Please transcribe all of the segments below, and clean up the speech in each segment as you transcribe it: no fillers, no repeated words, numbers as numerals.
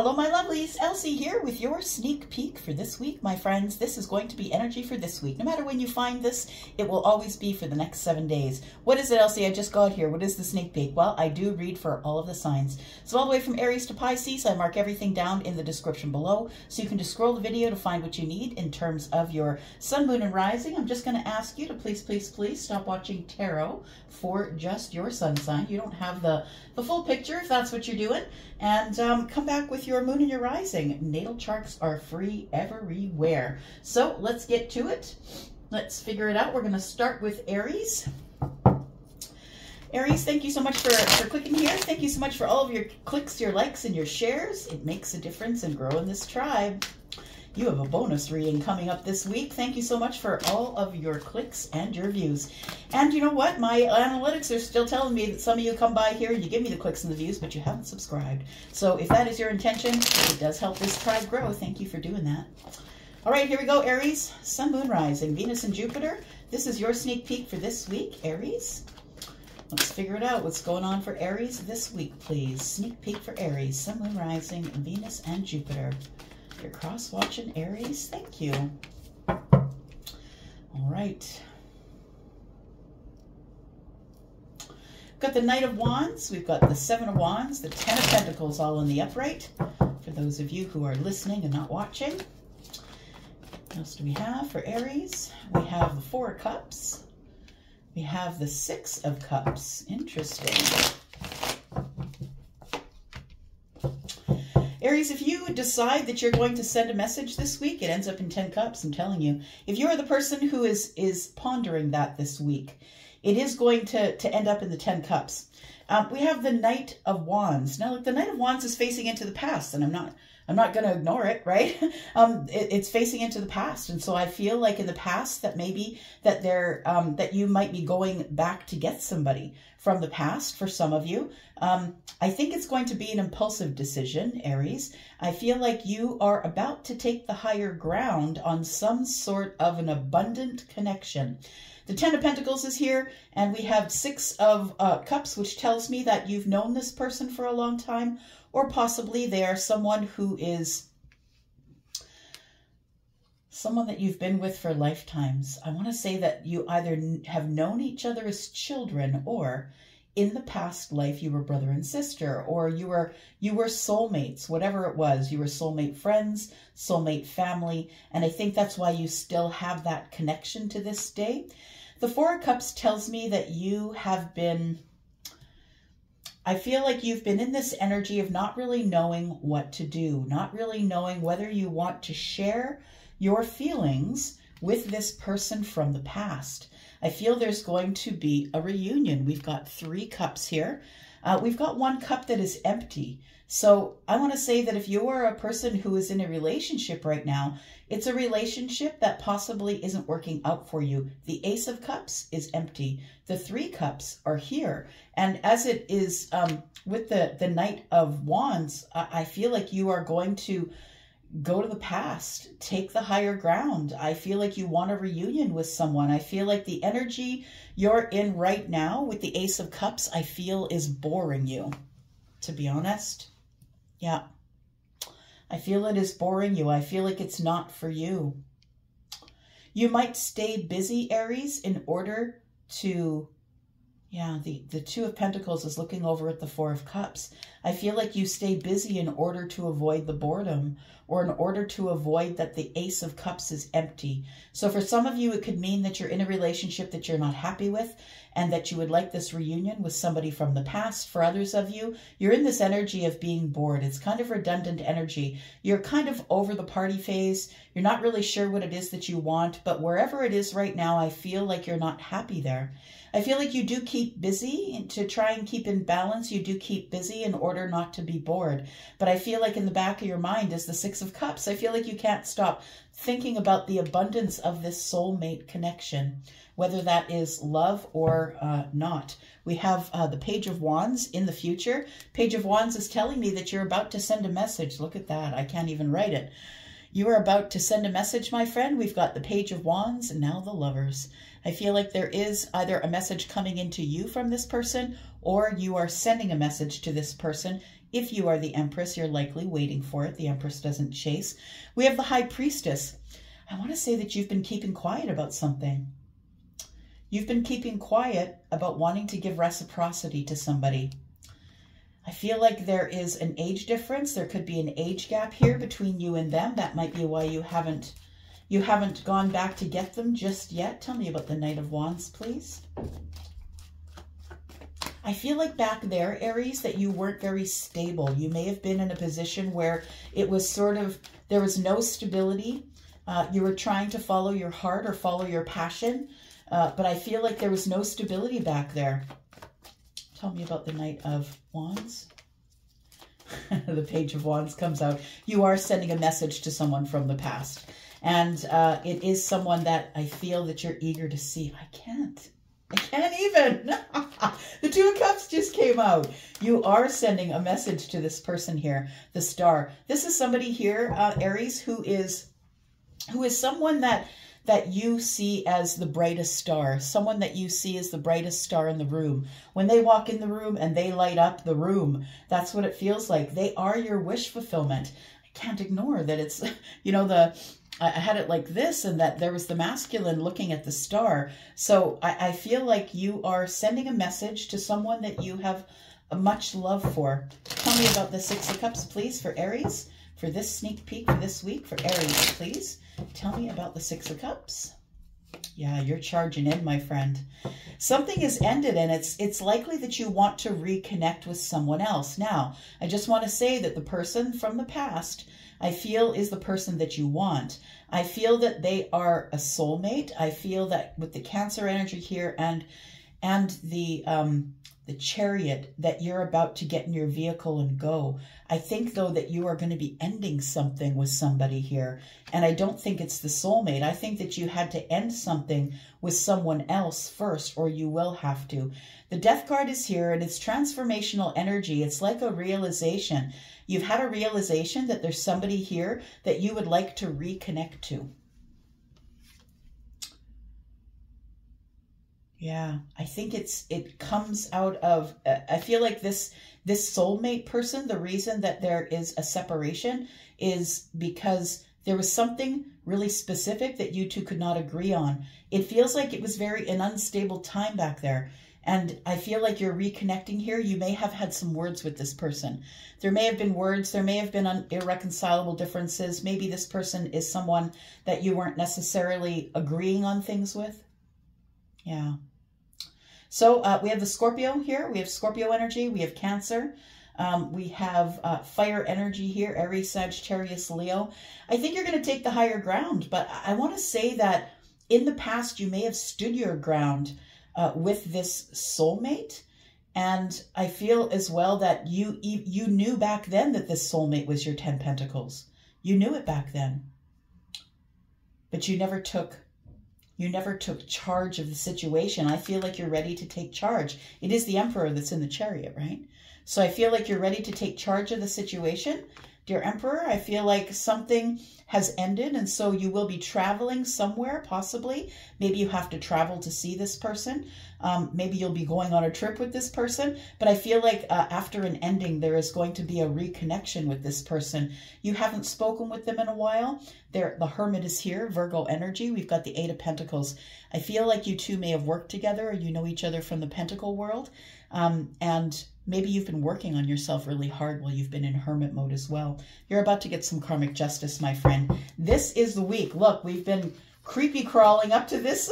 Hello, my lovelies. Elsie here with your sneak peek for this week, my friends. This is going to be energy for this week. No matter when you find this, it will always be for the next 7 days. What is it, Elsie? I just got here. What is the sneak peek? Well, I do read for all of the signs. So all the way from Aries to Pisces, I mark everything down in the description below, so you can just scroll the video to find what you need in terms of your sun, moon, and rising. I'm just going to ask you to please, please, please stop watching tarot for just your sun sign. You don't have the full picture, if that's what you're doing. And come back with your moon and your rising. Natal charts are free everywhere. So let's get to it. Let's figure it out. We're going to start with Aries. Aries, thank you so much for clicking here. Thank you so much for all of your clicks, your likes, and your shares. It makes a difference in growing this tribe. You have a bonus reading coming up this week. Thank you so much for all of your clicks and your views. And you know what? My analytics are still telling me that some of you come by here and you give me the clicks and the views, but you haven't subscribed. So if that is your intention, it does help this tribe grow. Thank you for doing that. All right, here we go, Aries. Sun, moon, rising, Venus, and Jupiter. This is your sneak peek for this week, Aries. Let's figure it out. What's going on for Aries this week, please? Sneak peek for Aries. Sun, moon, rising, Venus, and Jupiter. You're cross-watching, Aries. Thank you. All right. Got the Knight of Wands. We've got the Seven of Wands, the Ten of Pentacles all in the upright. For those of you who are listening and not watching. What else do we have for Aries? We have the Four of Cups. We have the Six of Cups. Interesting. Aries, if you decide that you're going to send a message this week, it ends up in 10 cups, I'm telling you. If you are the person who is pondering that this week, it is going to end up in the 10 cups. We have the Knight of Wands. Now, look, the Knight of Wands is facing into the past, and I'm not going to ignore it, right? It's facing into the past, and so I feel like in the past that maybe that that you might be going back to get somebody from the past for some of you. I think it's going to be an impulsive decision, Aries. I feel like you are about to take the higher ground on some sort of an abundant connection. The Ten of Pentacles is here, and we have Six of Cups, which tells me that you've known this person for a long time. Or possibly they are someone who is someone that you've been with for lifetimes. I want to say that you either have known each other as children, or in the past life you were brother and sister, or you were soulmates, whatever it was. You were soulmate friends, soulmate family, and I think that's why you still have that connection to this day. The Four of Cups tells me that you have been... I feel like you've been in this energy of not really knowing what to do, not really knowing whether you want to share your feelings with this person from the past. I feel there's going to be a reunion. We've got 3 cups here. We've got 1 cup that is empty. So I want to say that if you are a person who is in a relationship right now, it's a relationship that possibly isn't working out for you. The Ace of Cups is empty. The 3 cups are here. And as it is with the Knight of Wands, I feel like you are going to go to the past, take the higher ground. I feel like you want a reunion with someone. I feel like the energy you're in right now with the Ace of Cups, I feel is boring you, to be honest. Yeah, I feel it is boring you. I feel like it's not for you. You might stay busy, Aries, in order to... Yeah, the Two of Pentacles is looking over at the Four of Cups. I feel like you stay busy in order to avoid the boredom, or in order to avoid that the Ace of Cups is empty. So for some of you, it could mean that you're in a relationship that you're not happy with, and that you would like this reunion with somebody from the past. For others of you, you're in this energy of being bored. It's kind of redundant energy. You're kind of over the party phase. You're not really sure what it is that you want, but wherever it is right now, I feel like you're not happy there. I feel like you do keep busy, and to try and keep in balance, you do keep busy in order not to be bored. But I feel like in the back of your mind is the Six of Cups. I feel like you can't stop thinking about the abundance of this soulmate connection, whether that is love or not. We have the Page of Wands in the future. Page of Wands is telling me that you're about to send a message. Look at that. I can't even write it. You are about to send a message, my friend. We've got the Page of Wands and now the Lovers. I feel like there is either a message coming into you from this person, or you are sending a message to this person If you are the Empress, you're likely waiting for it. The Empress doesn't chase. We have the High Priestess. I want to say that you've been keeping quiet about something. You've been keeping quiet about wanting to give reciprocity to somebody. I feel like there is an age difference. There could be an age gap here between you and them. That might be why you haven't gone back to get them just yet. Tell me about the Knight of Wands, please. I feel like back there, Aries, that you weren't very stable. You may have been in a position where it was sort of, there was no stability. You were trying to follow your heart or follow your passion, but I feel like there was no stability back there. Tell me about the Knight of Wands. The Page of Wands comes out. You are sending a message to someone from the past. And it is someone that I feel that you're eager to see. I can't even. The Two of Cups just came out. You are sending a message to this person here, the Star. This is somebody here, Aries, who is someone that you see as the brightest star, someone that you see as the brightest star in the room. When they walk in the room and they light up the room, that's what it feels like. They are your wish fulfillment. I can't ignore that it's, you know, I had it like this and that there was the masculine looking at the star. So I feel like you are sending a message to someone that you have much love for. Tell me about the Six of Cups, please, for Aries. For this sneak peek for this week, for Aries, please. Tell me about the Six of Cups. Yeah, you're charging in, my friend. Something is ended, and it's likely that you want to reconnect with someone else. Now, I just want to say that the person from the past, I feel, is the person that you want. I feel that they are a soulmate. I feel that with the Cancer energy here and the Chariot, that you're about to get in your vehicle and go. I think, though, that you are going to be ending something with somebody here. And I don't think it's the soulmate. I think that you had to end something with someone else first, or you will have to. The Death card is here, and it's transformational energy. It's like a realization. You've had a realization that there's somebody here that you would like to reconnect to. Yeah, I think it comes out of, I feel like this soulmate person, the reason that there is a separation is because there was something really specific that you two could not agree on. It feels like it was an unstable time back there. And I feel like you're reconnecting here. You may have had some words with this person. There may have been words. There may have been irreconcilable differences. Maybe this person is someone that you weren't necessarily agreeing on things with. Yeah. So we have the Scorpio here. We have Scorpio energy. We have Cancer. We have fire energy here, Aries, Sagittarius, Leo. I think you're going to take the higher ground, but I want to say that in the past, you may have stood your ground with this soulmate. And I feel as well that you knew back then that this soulmate was your 10 Pentacles. You knew it back then, but you never took charge of the situation. I feel like you're ready to take charge. It is the Emperor that's in the Chariot, right? So I feel like you're ready to take charge of the situation. Dear Emperor, I feel like something has ended, and so you will be traveling somewhere, possibly. Maybe you have to travel to see this person. Maybe you'll be going on a trip with this person. But I feel like after an ending, there is going to be a reconnection with this person. You haven't spoken with them in a while. The Hermit is here, Virgo energy. We've got the Eight of Pentacles. I feel like you two may have worked together, or you know each other from the Pentacle world. And maybe you've been working on yourself really hard while you've been in hermit mode as well. You're about to get some karmic justice, my friend. This is the week. Look, we've been creepy crawling up to this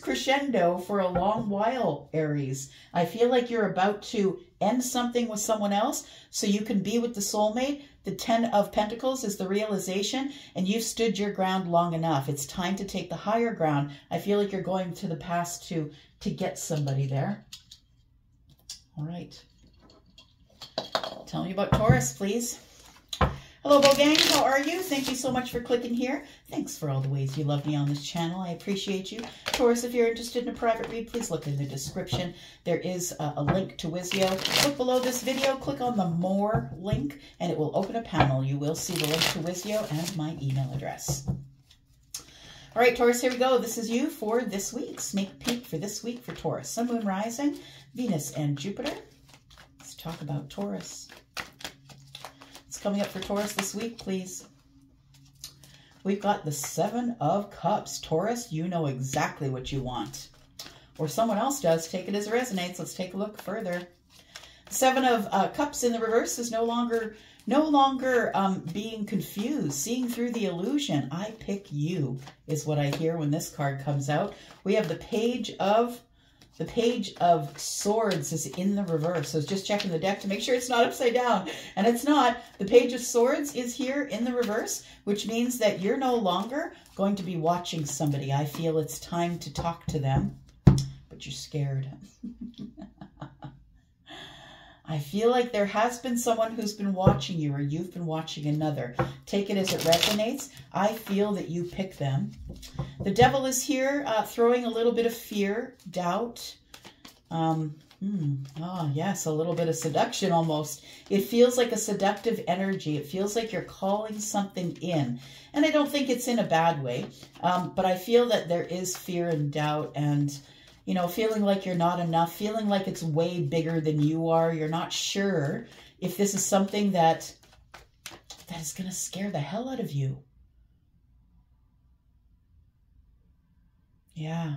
crescendo for a long while, Aries. I feel like you're about to end something with someone else so you can be with the soulmate. The 10 of Pentacles is the realization, and you've stood your ground long enough. It's time to take the higher ground. I feel like you're going to the past to get somebody there. All right. Tell me about Taurus, please. Hello, Bo Gang. How are you? Thank you so much for clicking here. Thanks for all the ways you love me on this channel. I appreciate you. Taurus, if you're interested in a private read, please look in the description. There is a link to Wisio. Look below this video. Click on the More link, and it will open a panel. You will see the link to Wisio and my email address. All right, Taurus, here we go. This is you for this week. Sneak peek for this week for Taurus. Sun, Moon, Rising, Venus, and Jupiter. talk about Taurus. What's coming up for Taurus this week, please? We've got the Seven of Cups. Taurus, you know exactly what you want. Or someone else does. Take it as it resonates. Let's take a look further. Seven of Cups in the reverse is no longer being confused, seeing through the illusion. I pick you is what I hear when this card comes out. We have the Page of Swords is in the reverse. So it's just checking the deck to make sure it's not upside down. And it's not. The Page of Swords is here in the reverse, which means that you're no longer going to be watching somebody. I feel it's time to talk to them, but you're scared. I feel like there has been someone who's been watching you, or you've been watching another. Take it as it resonates. I feel that you pick them. The Devil is here, throwing a little bit of fear, doubt. Oh, yes, a little bit of seduction almost. It feels like a seductive energy. It feels like you're calling something in. And I don't think it's in a bad way, but I feel that there is fear and doubt and, you know, feeling like you're not enough, feeling like it's way bigger than you are. You're not sure if this is something that is going to scare the hell out of you. Yeah.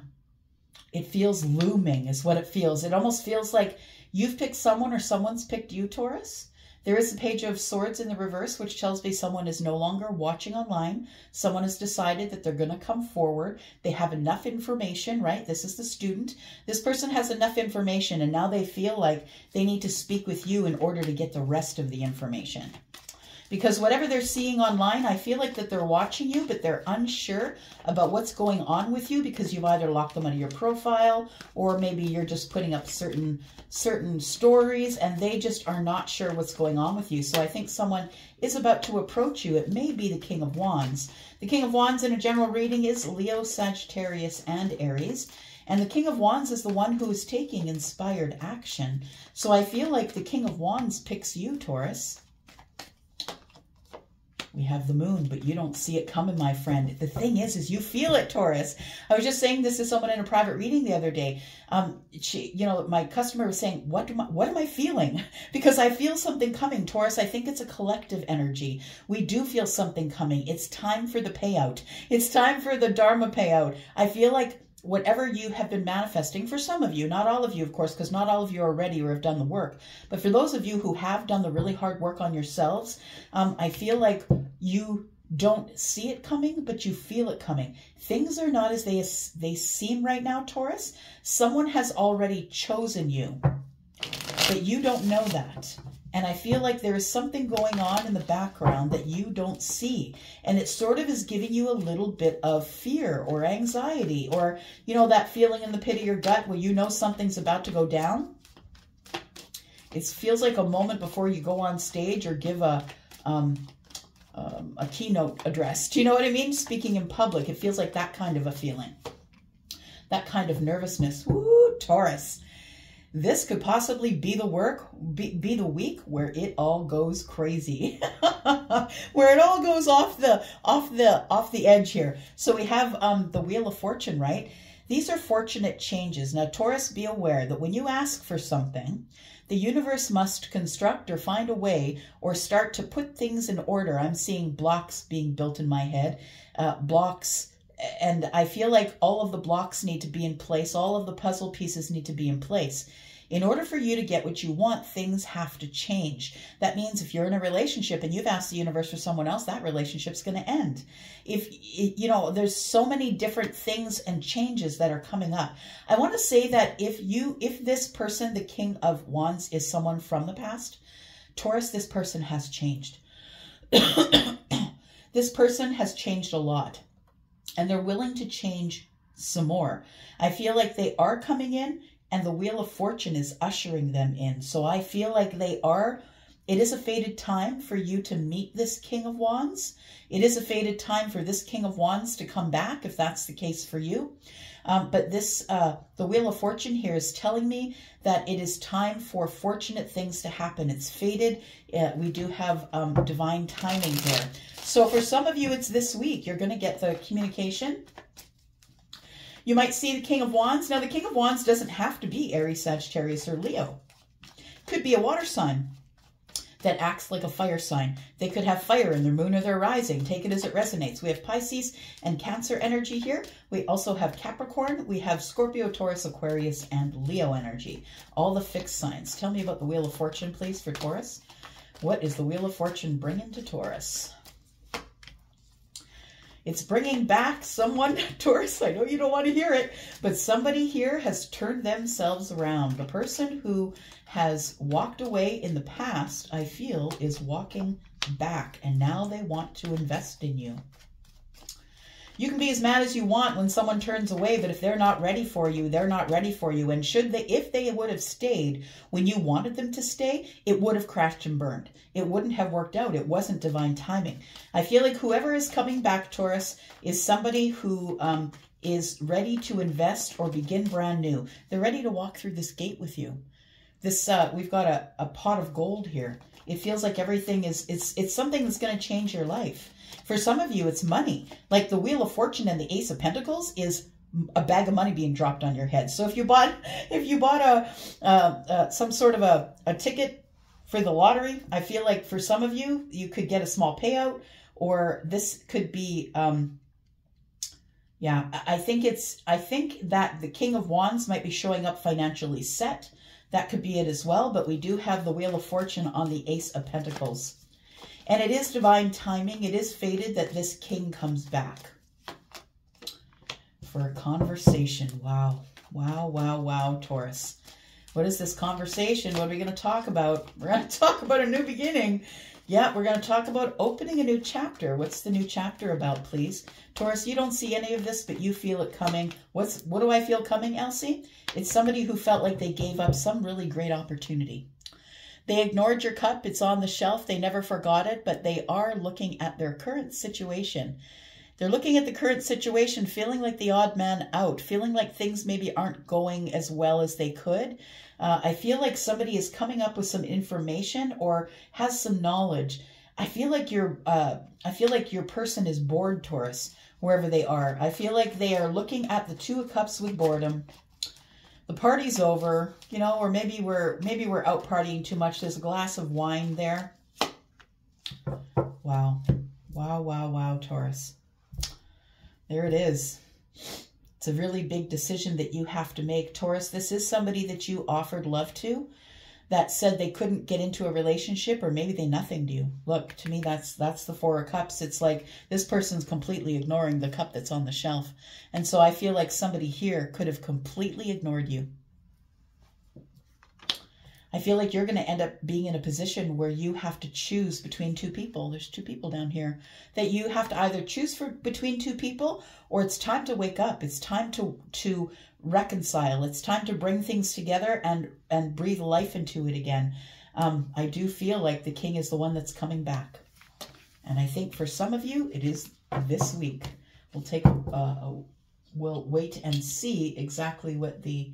It feels looming is what it feels. It almost feels like you've picked someone or someone's picked you, Taurus. There is the Page of Swords in the reverse, which tells me someone is no longer watching online. Someone has decided that they're going to come forward. They have enough information, right? This is the student. This person has enough information, and now they feel like they need to speak with you in order to get the rest of the information. Because whatever they're seeing online, I feel like that they're watching you, but they're unsure about what's going on with you because you've either locked them out of your profile, or maybe you're just putting up certain stories and they just are not sure what's going on with you. So I think someone is about to approach you. It may be the King of Wands. The King of Wands in a general reading is Leo, Sagittarius, and Aries. And the King of Wands is the one who is taking inspired action. So I feel like the King of Wands picks you, Taurus. We have the Moon, but you don't see it coming, my friend. The thing is you feel it, Taurus. I was just saying this to someone in a private reading the other day. She, you know, my customer was saying, what am I feeling? Because I feel something coming, Taurus. I think it's a collective energy. We do feel something coming. It's time for the payout. It's time for the Dharma payout. I feel like whatever you have been manifesting, for some of you, not all of you, of course, because not all of you are ready or have done the work, but for those of you who have done the really hard work on yourselves, I feel like you don't see it coming, but you feel it coming. Things are not as they seem right now, Taurus. Someone has already chosen you, but you don't know that. And I feel like there is something going on in the background that you don't see. And it sort of is giving you a little bit of fear or anxiety, or, you know, that feeling in the pit of your gut where you know something's about to go down. It feels like a moment before you go on stage or give a keynote address. Do you know what I mean? Speaking in public. It feels like that kind of a feeling. That kind of nervousness. Woo, Taurus. This could possibly be the week where it all goes crazy, where it all goes off the edge here. So we have the Wheel of Fortune, right? These are fortunate changes. Now, Taurus, be aware that when you ask for something, the universe must construct or find a way or start to put things in order. I'm seeing blocks being built in my head, blocks. And I feel like all of the blocks need to be in place. All of the puzzle pieces need to be in place. In order for you to get what you want, things have to change. That means if you're in a relationship and you've asked the universe for someone else, that relationship's going to end. If, you know, there's so many different things and changes that are coming up. I want to say that if this person, the King of Wands, is someone from the past, Taurus, this person has changed. This person has changed a lot. And they're willing to change some more. I feel like they are coming in and the Wheel of Fortune is ushering them in. So I feel like it is a fated time for you to meet this King of Wands. It is a fated time for this King of Wands to come back, if that's the case for you. But the Wheel of Fortune here is telling me that it is time for fortunate things to happen. It's fated. We do have divine timing here. So for some of you, it's this week. You're going to get the communication. You might see the King of Wands. Now, the King of Wands doesn't have to be Aries, Sagittarius, or Leo. could be a water sign that acts like a fire sign. They could have fire in their moon or their rising. Take it as it resonates. We have Pisces and Cancer energy here. We also have Capricorn. We have Scorpio, Taurus, Aquarius, and Leo energy. All the fixed signs. Tell me about the Wheel of Fortune, please, for Taurus. What is the Wheel of Fortune bringing to Taurus? It's bringing back someone, Taurus, I know you don't want to hear it, but somebody here has turned themselves around. The person who has walked away in the past, I feel, is walking back, and now they want to invest in you. You can be as mad as you want when someone turns away, but if they're not ready for you, they're not ready for you. And should they, if they would have stayed when you wanted them to stay, it would have crashed and burned. It wouldn't have worked out. It wasn't divine timing. I feel like whoever is coming back, Taurus, is somebody who is ready to invest or begin brand new. They're ready to walk through this gate with you. This we've got a pot of gold here. It feels like everything is, it's something that's going to change your life. For some of you, it's money. Like the Wheel of Fortune and the Ace of Pentacles is a bag of money being dropped on your head. So if you bought some sort of a ticket for the lottery, I feel like for some of you, you could get a small payout, or this could be, yeah, I think that the King of Wands might be showing up financially set. That could be it as well, but we do have the Wheel of Fortune on the Ace of Pentacles. And it is divine timing. It is fated that this king comes back for a conversation. Wow. Wow, wow, wow, Taurus. What is this conversation? What are we going to talk about? We're going to talk about a new beginning. Yeah, we're going to talk about opening a new chapter. What's the new chapter about, please? Taurus, you don't see any of this, but you feel it coming. What do I feel coming, Elsie? It's somebody who felt like they gave up some really great opportunity. They ignored your cup. It's on the shelf. They never forgot it, but they are looking at their current situation. They're looking at the current situation, feeling like the odd man out, feeling like things maybe aren't going as well as they could. I feel like somebody is coming up with some information or has some knowledge. I feel like your person is bored, Taurus, wherever they are. I feel like they are looking at the Two of Cups with boredom. The party's over, you know, or maybe we're out partying too much. There's a glass of wine there. Wow. Wow, wow, wow, Taurus. There it is. It's a really big decision that you have to make. Taurus, this is somebody that you offered love to that said they couldn't get into a relationship, or maybe they nothinged you. Look, to me, that's the Four of Cups. It's like this person's completely ignoring the cup that's on the shelf. And so I feel like somebody here could have completely ignored you. I feel like you're going to end up being in a position where you have to choose between two people. There's two people down here that you have to either choose between two people, or it's time to wake up. It's time to reconcile. It's time to bring things together and breathe life into it again. I do feel like the king is the one that's coming back. And I think for some of you, it is this week. We'll wait and see exactly what the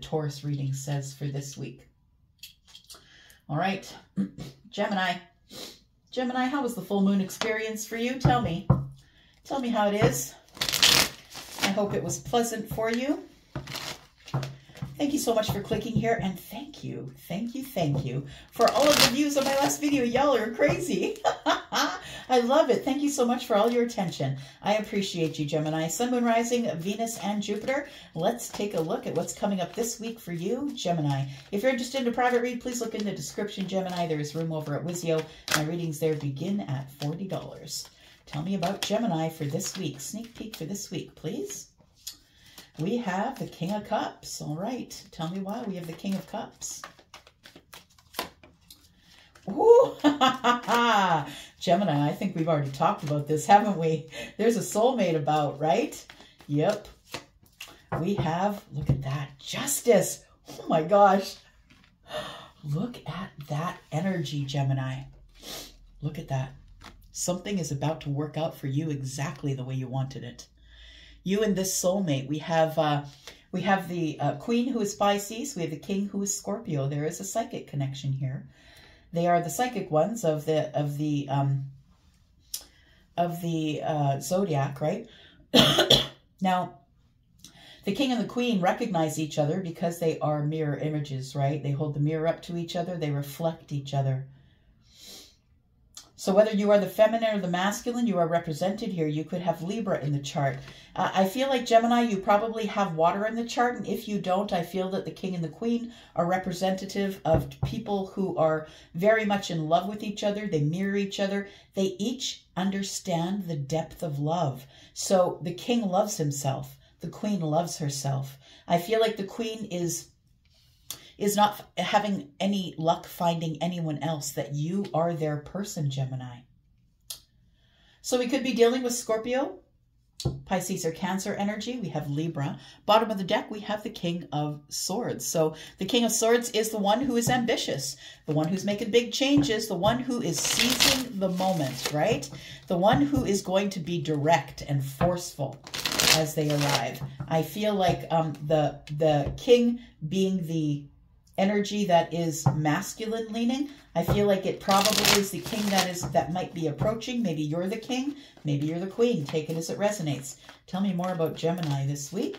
Taurus reading says for this week. All right, Gemini. Gemini, how was the full moon experience for you? Tell me how it is. I hope it was pleasant for you. Thank you so much for clicking here, and thank you for all of the views on my last video. Y'all are crazy. I love it. Thank you so much for all your attention. I appreciate you, Gemini. Sun, Moon, Rising, Venus, and Jupiter. Let's take a look at what's coming up this week for you, Gemini. If you're interested in a private read, please look in the description, Gemini. There is room over at Wisio. My readings there begin at $40. Tell me about Gemini for this week. Sneak peek for this week, please. We have the King of Cups. All right. Tell me why we have the King of Cups. Ooh, Gemini, I think we've already talked about this, haven't we? There's a soulmate about, right? Yep. We have, look at that, justice. Oh my gosh. Look at that energy, Gemini. Look at that. Something is about to work out for you exactly the way you wanted it. You and this soulmate, we have the Queen who is Pisces. We have the King who is Scorpio. There is a psychic connection here. They are the psychic ones of the zodiac, right? Now, The king and the queen recognize each other because they are mirror images, right? They hold the mirror up to each other. They reflect each other. So whether you are the feminine or the masculine, you are represented here. You could have Libra in the chart. I feel like Gemini, you probably have water in the chart. And if you don't, I feel that the king and the queen are representative of people who are very much in love with each other. They mirror each other. They each understand the depth of love. So the king loves himself. The queen loves herself. I feel like the queen is not having any luck finding anyone else, that you are their person, Gemini. So we could be dealing with Scorpio, Pisces, or Cancer energy. We have Libra. Bottom of the deck, we have the King of Swords. So the King of Swords is the one who is ambitious, the one who's making big changes, the one who is seizing the moment, right? The one who is going to be direct and forceful as they arrive. I feel like the King being the energy that is masculine leaning. I feel like it probably is the king that might be approaching. Maybe you're the king. Maybe you're the queen. Take it as it resonates. Tell me more about Gemini this week.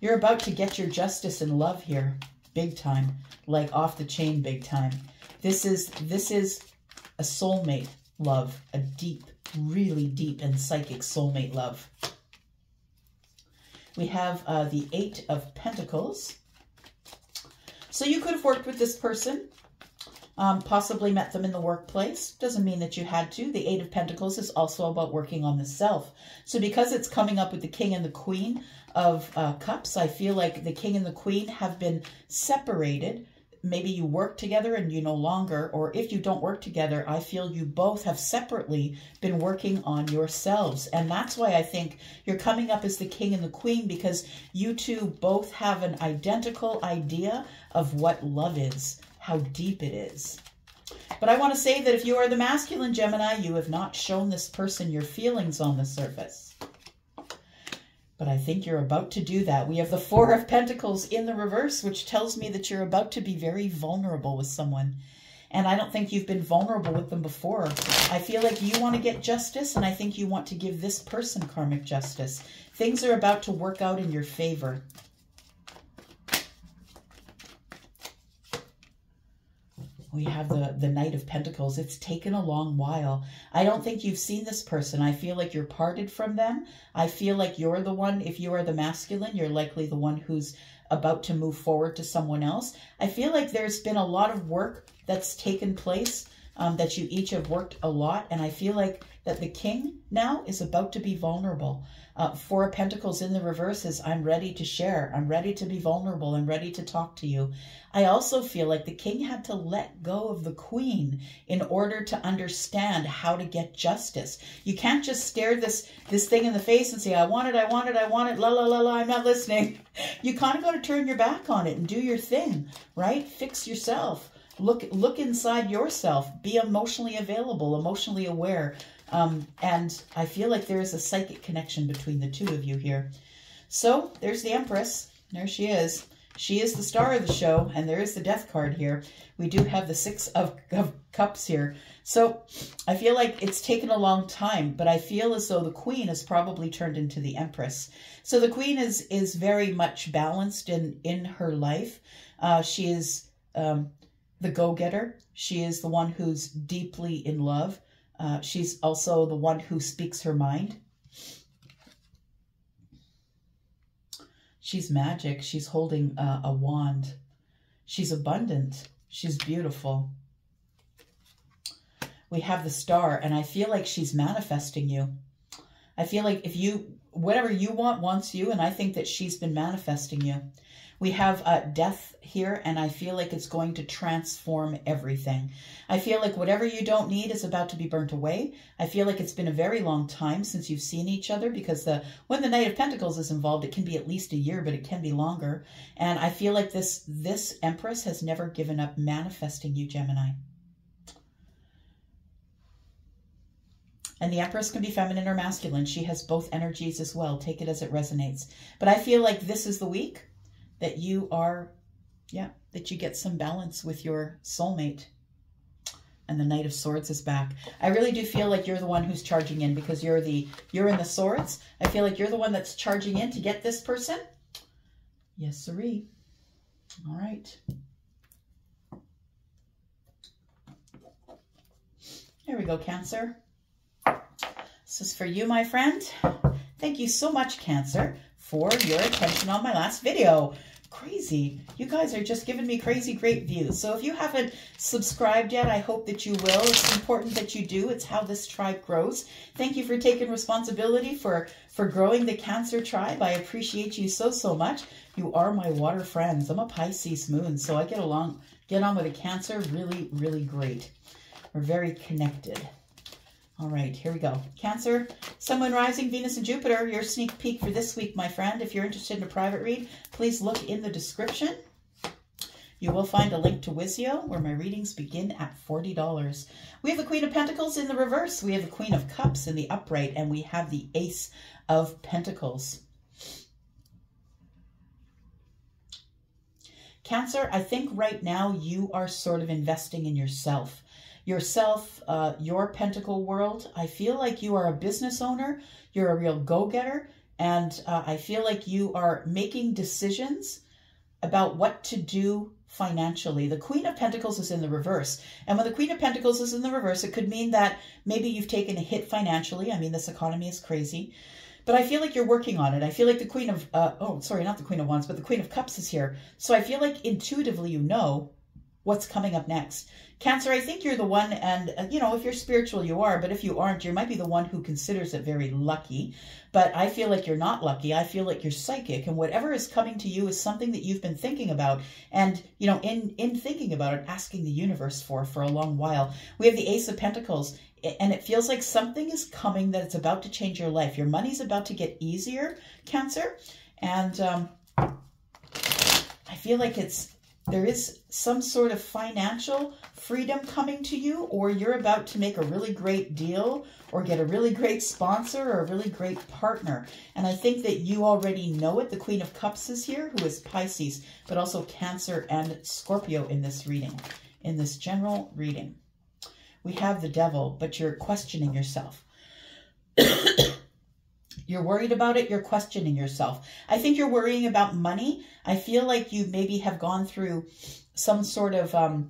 You're about to get your justice and love here. Big time. Like off the chain big time. This is a soulmate love. A deep, really deep and psychic soulmate love. We have the Eight of Pentacles. So you could have worked with this person, possibly met them in the workplace. Doesn't mean that you had to. The Eight of Pentacles is also about working on the self. So because it's coming up with the King and the Queen of Cups, I feel like the King and the Queen have been separated. Maybe you work together and you no longer, or if you don't work together, I feel you both have separately been working on yourselves. And that's why I think you're coming up as the king and the queen, because you two both have an identical idea of what love is, how deep it is. But I want to say that if you are the masculine Gemini, you have not shown this person your feelings on the surface. But I think you're about to do that. We have the Four of Pentacles in the reverse, which tells me that you're about to be very vulnerable with someone. And I don't think you've been vulnerable with them before. I feel like you want to get justice, and I think you want to give this person karmic justice. Things are about to work out in your favor. We have the Knight of Pentacles. It's taken a long while. I don't think you've seen this person. I feel like you're parted from them. I feel like you're the one, if you are the masculine, you're likely the one who's about to move forward to someone else. I feel like there's been a lot of work that's taken place, that you each have worked a lot. And I feel like that the king now is about to be vulnerable. Four of Pentacles in the reverse is, I'm ready to share. I'm ready to be vulnerable. I'm ready to talk to you. I also feel like the king had to let go of the queen in order to understand how to get justice. You can't just stare this thing in the face and say, I want it, la, I'm not listening. You kind of got to turn your back on it and do your thing, right? Fix yourself. Look inside yourself, be emotionally available, emotionally aware. And I feel like there is a psychic connection between the two of you here. So there's the Empress. There she is. She is the star of the show. And there is the death card here. We do have the Six of Cups here. So I feel like it's taken a long time, but I feel as though the queen has probably turned into the Empress. So the queen is very much balanced in her life. She is, the go-getter. She is the one who's deeply in love. She's also the one who speaks her mind. She's magic. She's holding a wand. She's abundant. She's beautiful. We have the star, and I feel like she's manifesting you. I feel like if you, whatever you want, wants you, and I think that she's been manifesting you. We have death here, and I feel like it's going to transform everything. I feel like whatever you don't need is about to be burnt away. I feel like it's been a very long time since you've seen each other, because when the Knight of Pentacles is involved, it can be at least a year, but it can be longer. And I feel like this Empress has never given up manifesting you, Gemini. And the Empress can be feminine or masculine. She has both energies as well. Take it as it resonates. But I feel like this is the week that you get some balance with your soulmate. And the Knight of Swords is back. I really do feel like you're the one who's charging in, because you're in the Swords. I feel like you're the one that's charging in to get this person. Yes, siree. All right. There we go, Cancer. This is for you, my friend. Thank you so much, Cancer, for your attention on my last video. Crazy. You guys are just giving me crazy great views. So if you haven't subscribed yet, I hope that you will. It's important that you do. It's how this tribe grows. Thank you for taking responsibility for growing the Cancer tribe. I appreciate you so, so much. You are my water friends. I'm a Pisces moon, so I get on with a Cancer really, really great. We're very connected. All right, here we go. Cancer, Sun, Moon, Rising, Venus, and Jupiter, your sneak peek for this week, my friend. If you're interested in a private read, please look in the description. You will find a link to Wisio, where my readings begin at $40. We have the Queen of Pentacles in the reverse. We have the Queen of Cups in the upright, and we have the Ace of Pentacles. Cancer, I think right now you are sort of investing in yourself. Your pentacle world. I feel like you are a business owner. You're a real go-getter. And I feel like you are making decisions about what to do financially. The Queen of Pentacles is in the reverse. And when the Queen of Pentacles is in the reverse, it could mean that maybe you've taken a hit financially. I mean, this economy is crazy. But I feel like you're working on it. I feel like the Queen of, oh, sorry, not the Queen of Wands, but the Queen of Cups is here. So I feel like intuitively you know what's coming up next. Cancer, I think you're the one, and you know, if you're spiritual, you are, but if you aren't, you might be the one who considers it very lucky. But I feel like you're not lucky. I feel like you're psychic, and whatever is coming to you is something that you've been thinking about, and you know, in thinking about it, asking the universe for a long while. We have the Ace of Pentacles, and it feels like something is coming that it's about to change your life. Your money's about to get easier, Cancer, and I feel like there is some sort of financial freedom coming to you, or you're about to make a really great deal or get a really great sponsor or a really great partner. And I think that you already know it. The Queen of Cups is here, who is Pisces, but also Cancer and Scorpio in this reading, in this general reading. We have the Devil, but you're questioning yourself. You're worried about it. You're questioning yourself. I think you're worrying about money. I feel like you maybe have gone through some sort of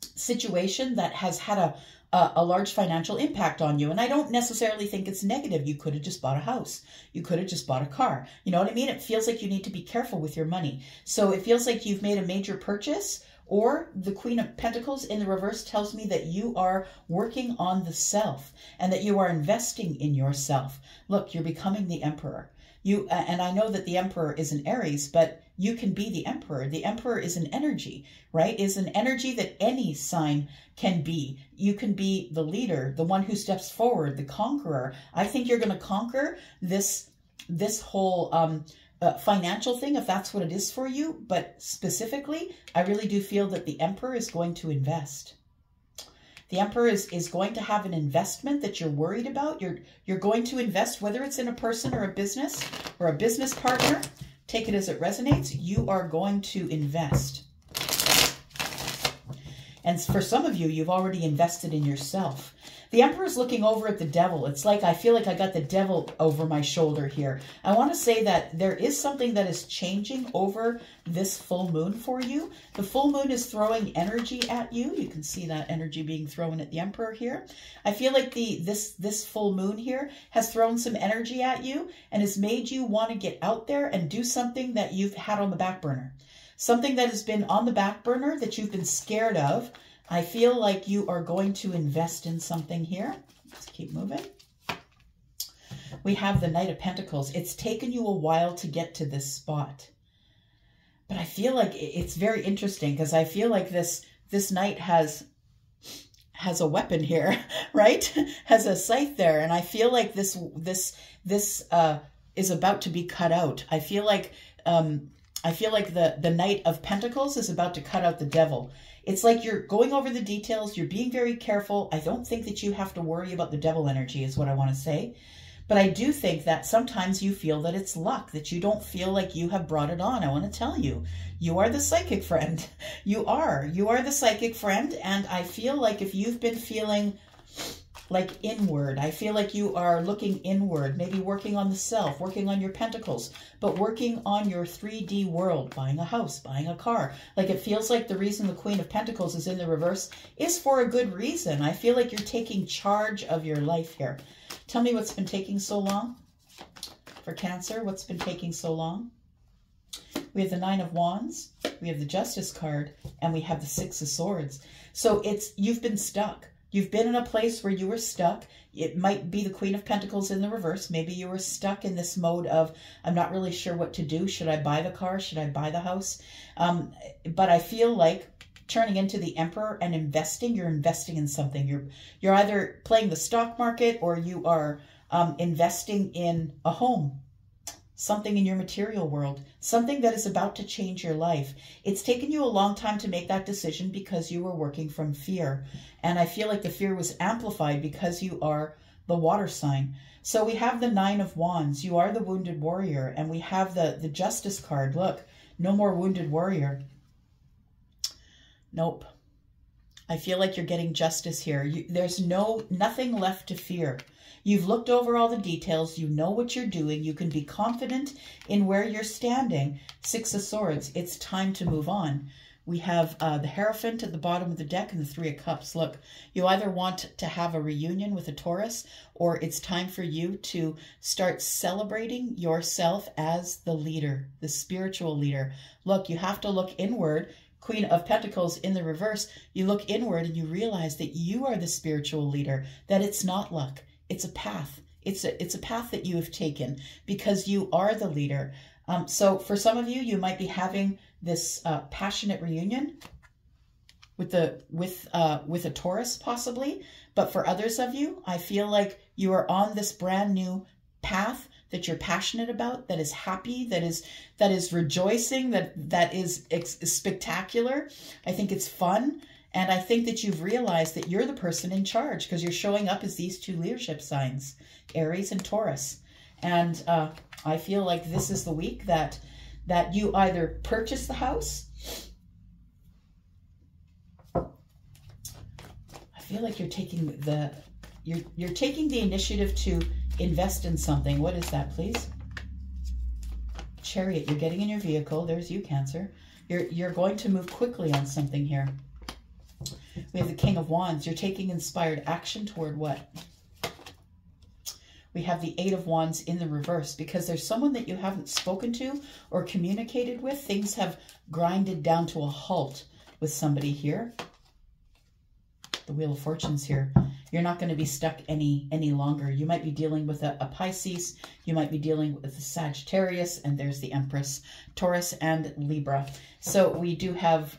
situation that has had a large financial impact on you. And I don't necessarily think it's negative. You could have just bought a house. You could have just bought a car. You know what I mean? It feels like you need to be careful with your money. So it feels like you've made a major purchase, or the Queen of Pentacles in the reverse tells me that you are working on the self and that you are investing in yourself. Look, you're becoming the Emperor. And I know that the Emperor is an Aries, but you can be the Emperor. The Emperor is an energy, right? Is an energy that any sign can be. You can be the leader, the one who steps forward, the conqueror. I think you're going to conquer this whole financial thing, if that's what it is for you. But specifically, I really do feel that the Emperor is going to invest. The Emperor is going to have an investment that you're worried about. You're going to invest, whether it's in a person or a business partner. Take it as it resonates. You are going to invest. And for some of you, you've already invested in yourself. The Emperor's looking over at the Devil. It's like, I feel like I got the Devil over my shoulder here. I want to say that there is something that is changing over this full moon for you. The full moon is throwing energy at you. You can see that energy being thrown at the Emperor here. I feel like this full moon here has thrown some energy at you and has made you want to get out there and do something that you've had on the back burner. Something that has been on the back burner that you've been scared of. I feel like you are going to invest in something here. Let's keep moving. We have the Knight of Pentacles. It's taken you a while to get to this spot. But I feel like it's very interesting, because I feel like this knight has a weapon here, right? Has a scythe there. And I feel like this is about to be cut out. I feel like the Knight of Pentacles is about to cut out the Devil. It's like you're going over the details. You're being very careful. I don't think that you have to worry about the Devil energy, is what I want to say. But I do think that sometimes you feel that it's luck, that you don't feel like you have brought it on. I want to tell you, you are the psychic friend. You are the psychic friend. And I feel like if you've been feeling like inward, I feel like you are looking inward, maybe working on the self, working on your pentacles, but working on your 3D world, buying a house, buying a car. Like it feels like the reason the Queen of Pentacles is in the reverse is for a good reason. I feel like you're taking charge of your life here. Tell me what's been taking so long for Cancer. What's been taking so long? We have the Nine of Wands, we have the Justice card, and we have the Six of Swords. So it's, you've been stuck. You've been in a place where you were stuck. It might be the Queen of Pentacles in the reverse. Maybe you were stuck in this mode of, I'm not really sure what to do. Should I buy the car? Should I buy the house? But I feel like turning into the Emperor and investing. You're investing in something. You're either playing the stock market or you are investing in a home. Something in your material world, something that is about to change your life. It's taken you a long time to make that decision because you were working from fear. And I feel like the fear was amplified because you are the water sign. So we have the Nine of Wands. You are the wounded warrior. And we have the Justice card. Look, no more wounded warrior. Nope. I feel like you're getting justice here. There's nothing left to fear. You've looked over all the details. You know what you're doing. You can be confident in where you're standing. Six of Swords. It's time to move on. We have the Hierophant at the bottom of the deck and the Three of Cups. Look, you either want to have a reunion with a Taurus, or it's time for you to start celebrating yourself as the leader, the spiritual leader. Look, you have to look inward. Queen of Pentacles in the reverse. You look inward and you realize that you are the spiritual leader, that it's not luck. It's a path. It's a path that you have taken because you are the leader. So for some of you, you might be having this passionate reunion with a Taurus possibly. But for others of you, I feel like you are on this brand new path that you're passionate about, that is happy, that is rejoicing, that is spectacular. I think it's fun. And I think that you've realized that you're the person in charge because you're showing up as these two leadership signs, Aries and Taurus. And I feel like this is the week that you either purchase the house. I feel like you're taking the you're taking the initiative to invest in something. What is that, please? Chariot. You're getting in your vehicle. There's you, Cancer. You're going to move quickly on something here. We have the King of Wands. You're taking inspired action toward what? We have the Eight of Wands in the reverse because there's someone that you haven't spoken to or communicated with. Things have grinded down to a halt with somebody here. The Wheel of Fortune's here. You're not going to be stuck any longer. You might be dealing with a Pisces. You might be dealing with a Sagittarius, and there's the Empress, Taurus, and Libra. So we do have,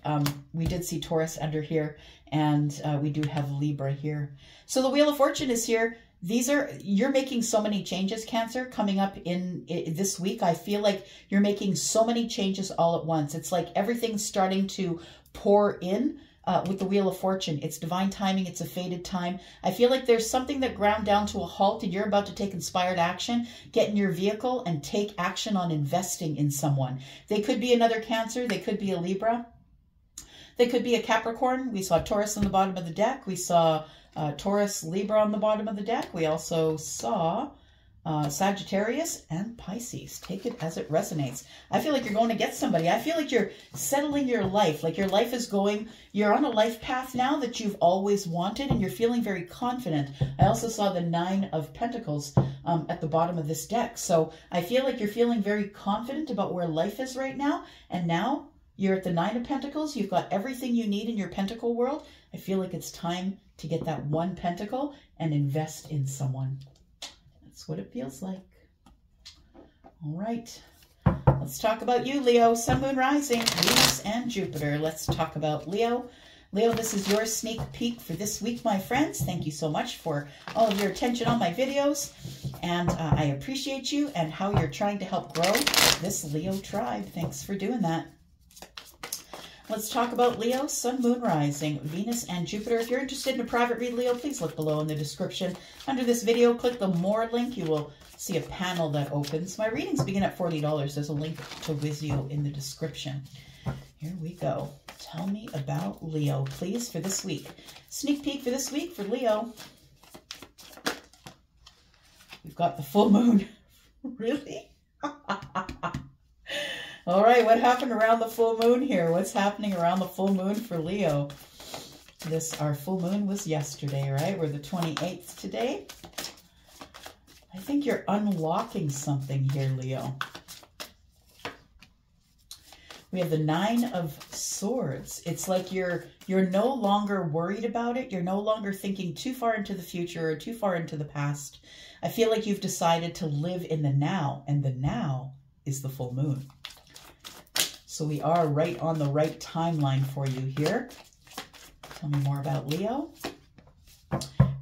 we did see Taurus under here, and we do have Libra here. So the Wheel of Fortune is here. You're making so many changes, Cancer, coming up in this week. I feel like you're making so many changes all at once. It's like everything's starting to pour in. With the Wheel of Fortune. It's divine timing. It's a fated time. I feel like there's something that ground down to a halt and you're about to take inspired action. Get in your vehicle and take action on investing in someone. They could be another Cancer. They could be a Libra. They could be a Capricorn. We saw Taurus on the bottom of the deck. We saw Taurus, Libra on the bottom of the deck. We also saw Sagittarius and Pisces. Take it as it resonates. I feel like you're going to get somebody. I feel like you're settling your life. Like your life is going, you're on a life path now that you've always wanted and you're feeling very confident. I also saw the Nine of Pentacles at the bottom of this deck. So I feel like you're feeling very confident about where life is right now. And now you're at the Nine of Pentacles. You've got everything you need in your pentacle world. I feel like it's time to get that one pentacle and invest in someone. That's what it feels like. All right. Let's talk about you, Leo. Sun, Moon, Rising, Venus, and Jupiter. Let's talk about Leo. Leo, this is your sneak peek for this week, my friends. Thank you so much for all of your attention on my videos. And I appreciate you and how you're trying to help grow this Leo tribe. Thanks for doing that. Let's talk about Leo, Sun, Moon, Rising, Venus, and Jupiter. If you're interested in a private read, Leo, please look below in the description. Under this video, click the More link. You will see a panel that opens. My readings begin at $40. There's a link to Wisio in the description. Here we go. Tell me about Leo, please, for this week. Sneak peek for this week for Leo. We've got the full moon. Really? All right, what happened around the full moon here? What's happening around the full moon for Leo? Our full moon was yesterday, right? We're the 28th today. I think you're unlocking something here, Leo. We have the Nine of Swords. It's like you're no longer worried about it. You're no longer thinking too far into the future or too far into the past. I feel like you've decided to live in the now, and the now is the full moon. So we are right on the right timeline for you here. Tell me more about Leo.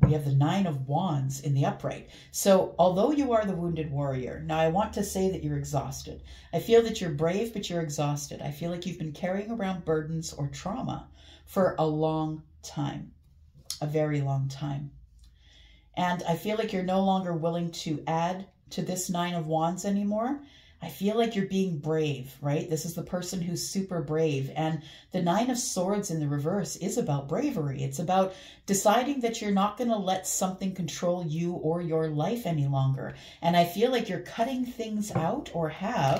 We have the Nine of Wands in the upright. So although you are the wounded warrior, now I want to say that you're exhausted. I feel that you're brave, but you're exhausted. I feel like you've been carrying around burdens or trauma for a long time, a very long time. And I feel like you're no longer willing to add to this Nine of Wands anymore. I feel like you're being brave, right? This is the person who's super brave. And the Nine of Swords in the reverse is about bravery. It's about deciding that you're not going to let something control you or your life any longer. And I feel like you're cutting things out or have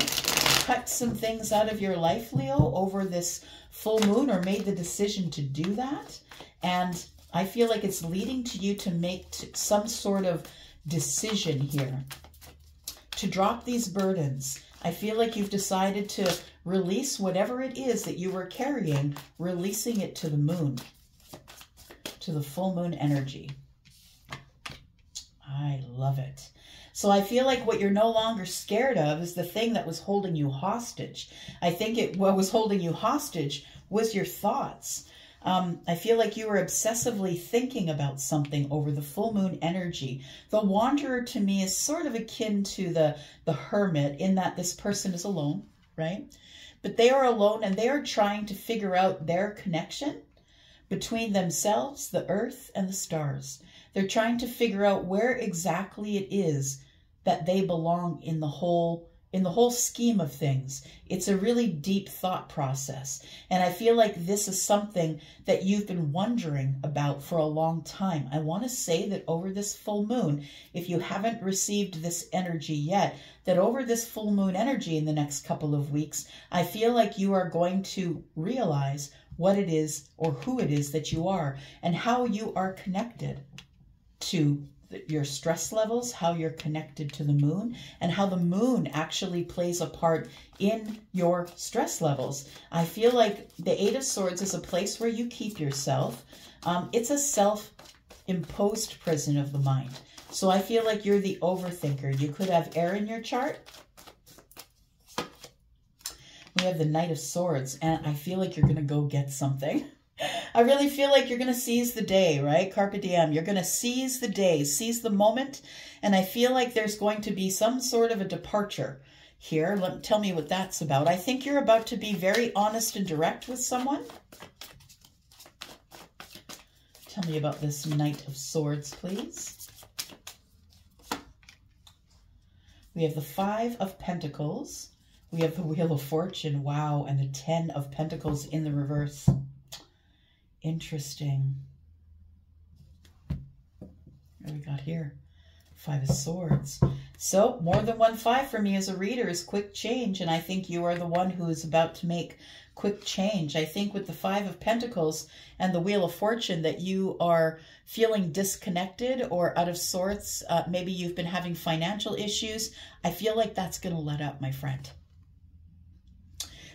cut some things out of your life, Leo, over this full moon, or made the decision to do that. And I feel like it's leading to you to make some sort of decision here, to drop these burdens. I feel like you've decided to release whatever it is that you were carrying, releasing it to the moon, to the full moon energy. I love it. So I feel like what you're no longer scared of is the thing that was holding you hostage. I think what was holding you hostage was your thoughts. I feel like you were obsessively thinking about something over the full moon energy. The Wanderer to me is sort of akin to the Hermit, in that this person is alone, right? But they are alone, and they are trying to figure out their connection between themselves, the earth, and the stars. They're trying to figure out where exactly it is that they belong in the whole scheme of things. It's a really deep thought process. And I feel like this is something that you've been wondering about for a long time. I want to say that over this full moon, if you haven't received this energy yet, that over this full moon energy in the next couple of weeks, I feel like you are going to realize what it is or who it is that you are, and how you are connected to your stress levels, how you're connected to the moon, and how the moon actually plays a part in your stress levels. I feel like the Eight of Swords is a place where you keep yourself. It's a self-imposed prison of the mind. So I feel like you're the overthinker. You could have air in your chart. We have the Knight of Swords, and I feel like you're going to go get something. I really feel like you're going to seize the day, right? Carpe diem. You're going to seize the day, seize the moment. And I feel like there's going to be some sort of a departure here. Tell me what that's about. I think you're about to be very honest and direct with someone. Tell me about this Knight of Swords, please. We have the Five of Pentacles. We have the Wheel of Fortune. Wow. And the Ten of Pentacles in the reverse. Interesting. What do we got here? Five of Swords. So more than 1 5 for me as a reader is quick change, and I think you are the one who is about to make quick change. I think with the Five of Pentacles and the Wheel of Fortune that you are feeling disconnected or out of sorts. Maybe you've been having financial issues. I feel like that's going to let up, my friend.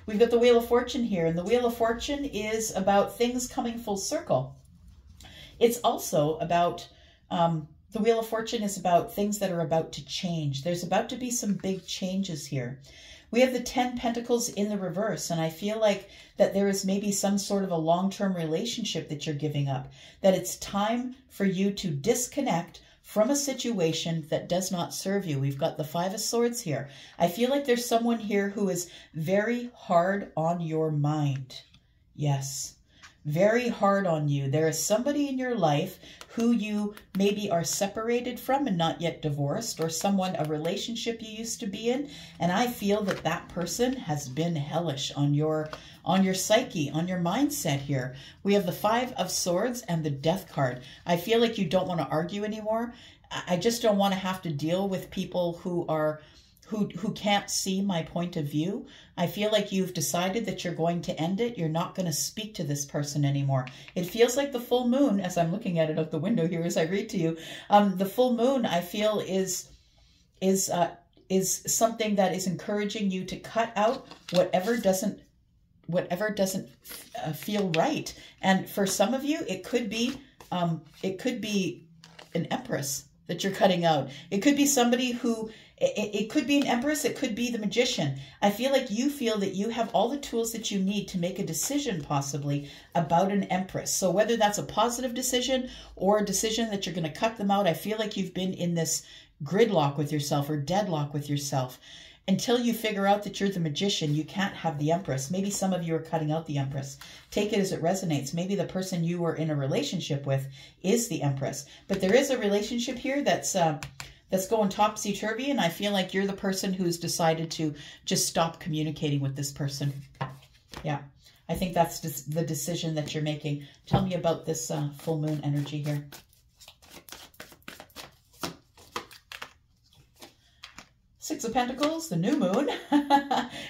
We've got the Wheel of Fortune here, and the Wheel of Fortune is about things coming full circle. It's also about, the Wheel of Fortune is about things that are about to change. There's about to be some big changes here. We have the Ten Pentacles in the reverse, and I feel like that there is maybe some sort of a long-term relationship that you're giving up, that it's time for you to disconnect from a situation that does not serve you. We've got the Five of Swords here. I feel like there's someone here who is very hard on your mind. Yes. Very hard on you. There is somebody in your life who you maybe are separated from and not yet divorced, or someone, a relationship you used to be in. And I feel that that person has been hellish on your psyche, on your mindset here. We have the Five of Swords and the Death card. I feel like you don't want to argue anymore. I just don't want to have to deal with people who can't see my point of view. I feel like you've decided that you're going to end it. You're not going to speak to this person anymore. It feels like the full moon, as I'm looking at it out the window here as I read to you, the full moon, I feel, is something that is encouraging you to cut out whatever doesn't feel right. And for some of you, it could be an Empress that you're cutting out. It could be somebody who, it could be an Empress, it could be the Magician. I feel like you feel that you have all the tools that you need to make a decision possibly about an Empress. So whether that's a positive decision or a decision that you're going to cut them out, I feel like you've been in this gridlock with yourself or deadlock with yourself. Until you figure out that you're the Magician, you can't have the Empress. Maybe some of you are cutting out the Empress. Take it as it resonates. Maybe the person you were in a relationship with is the Empress. But there is a relationship here that's going topsy-turvy, and I feel like you're the person who's decided to just stop communicating with this person. Yeah, I think that's just the decision that you're making. Tell me about this full moon energy here. Six of Pentacles, the new moon,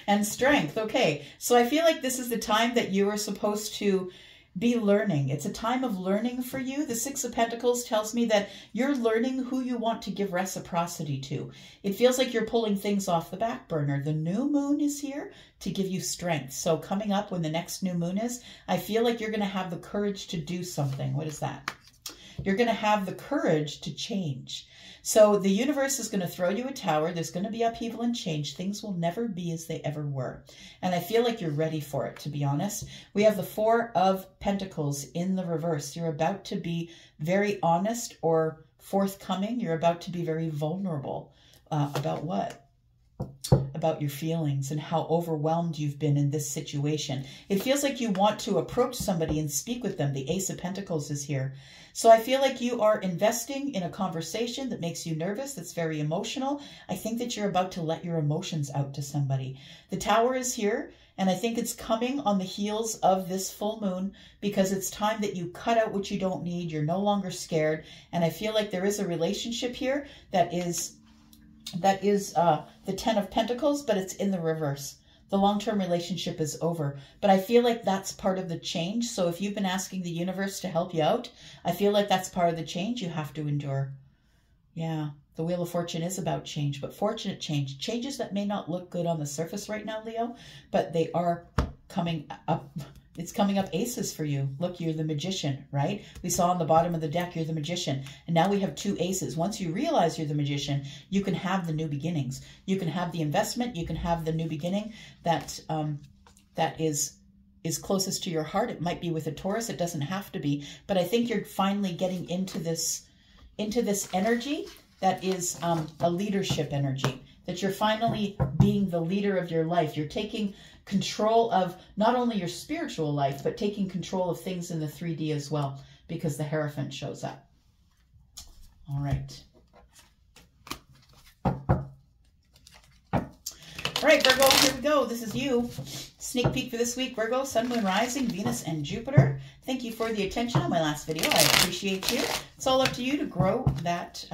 and Strength. Okay, so I feel like this is the time that you are supposed to be learning. It's a time of learning for you. The Six of Pentacles tells me that you're learning who you want to give reciprocity to. It feels like you're pulling things off the back burner. The new moon is here to give you strength. So coming up when the next new moon is, I feel like you're going to have the courage to do something. What is that? You're going to have the courage to change. So the universe is going to throw you a tower. There's going to be upheaval and change. Things will never be as they ever were. And I feel like you're ready for it, to be honest. We have the Four of Pentacles in the reverse. You're about to be very honest or forthcoming. You're about to be very vulnerable. About what? About your feelings and how overwhelmed you've been in this situation. It feels like you want to approach somebody and speak with them. The Ace of Pentacles is here. So I feel like you are investing in a conversation that makes you nervous, that's very emotional. I think that you're about to let your emotions out to somebody. The Tower is here, and I think it's coming on the heels of this full moon because it's time that you cut out what you don't need. You're no longer scared. And I feel like there is a relationship here that is the Ten of Pentacles, but it's in the reverse. The long-term relationship is over, but I feel like that's part of the change. So if you've been asking the universe to help you out, I feel like that's part of the change you have to endure. Yeah, the Wheel of Fortune is about change, but fortunate change. Changes that may not look good on the surface right now, Leo, but they are coming up. It's coming up aces for you. Look, you're the Magician, right? We saw on the bottom of the deck, you're the Magician. And now we have two aces. Once you realize you're the Magician, you can have the new beginnings. You can have the investment. You can have the new beginning that is closest to your heart. It might be with a Taurus. It doesn't have to be. But I think you're finally getting into this energy that is a leadership energy, that you're finally being the leader of your life. You're taking control of not only your spiritual life, but taking control of things in the 3D as well, because the Hierophant shows up. All right. All right, Virgo, here we go. This is you. Sneak peek for this week, Virgo, Sun, Moon, Rising, Venus, and Jupiter. Thank you for the attention on my last video. I appreciate you. It's all up to you to grow that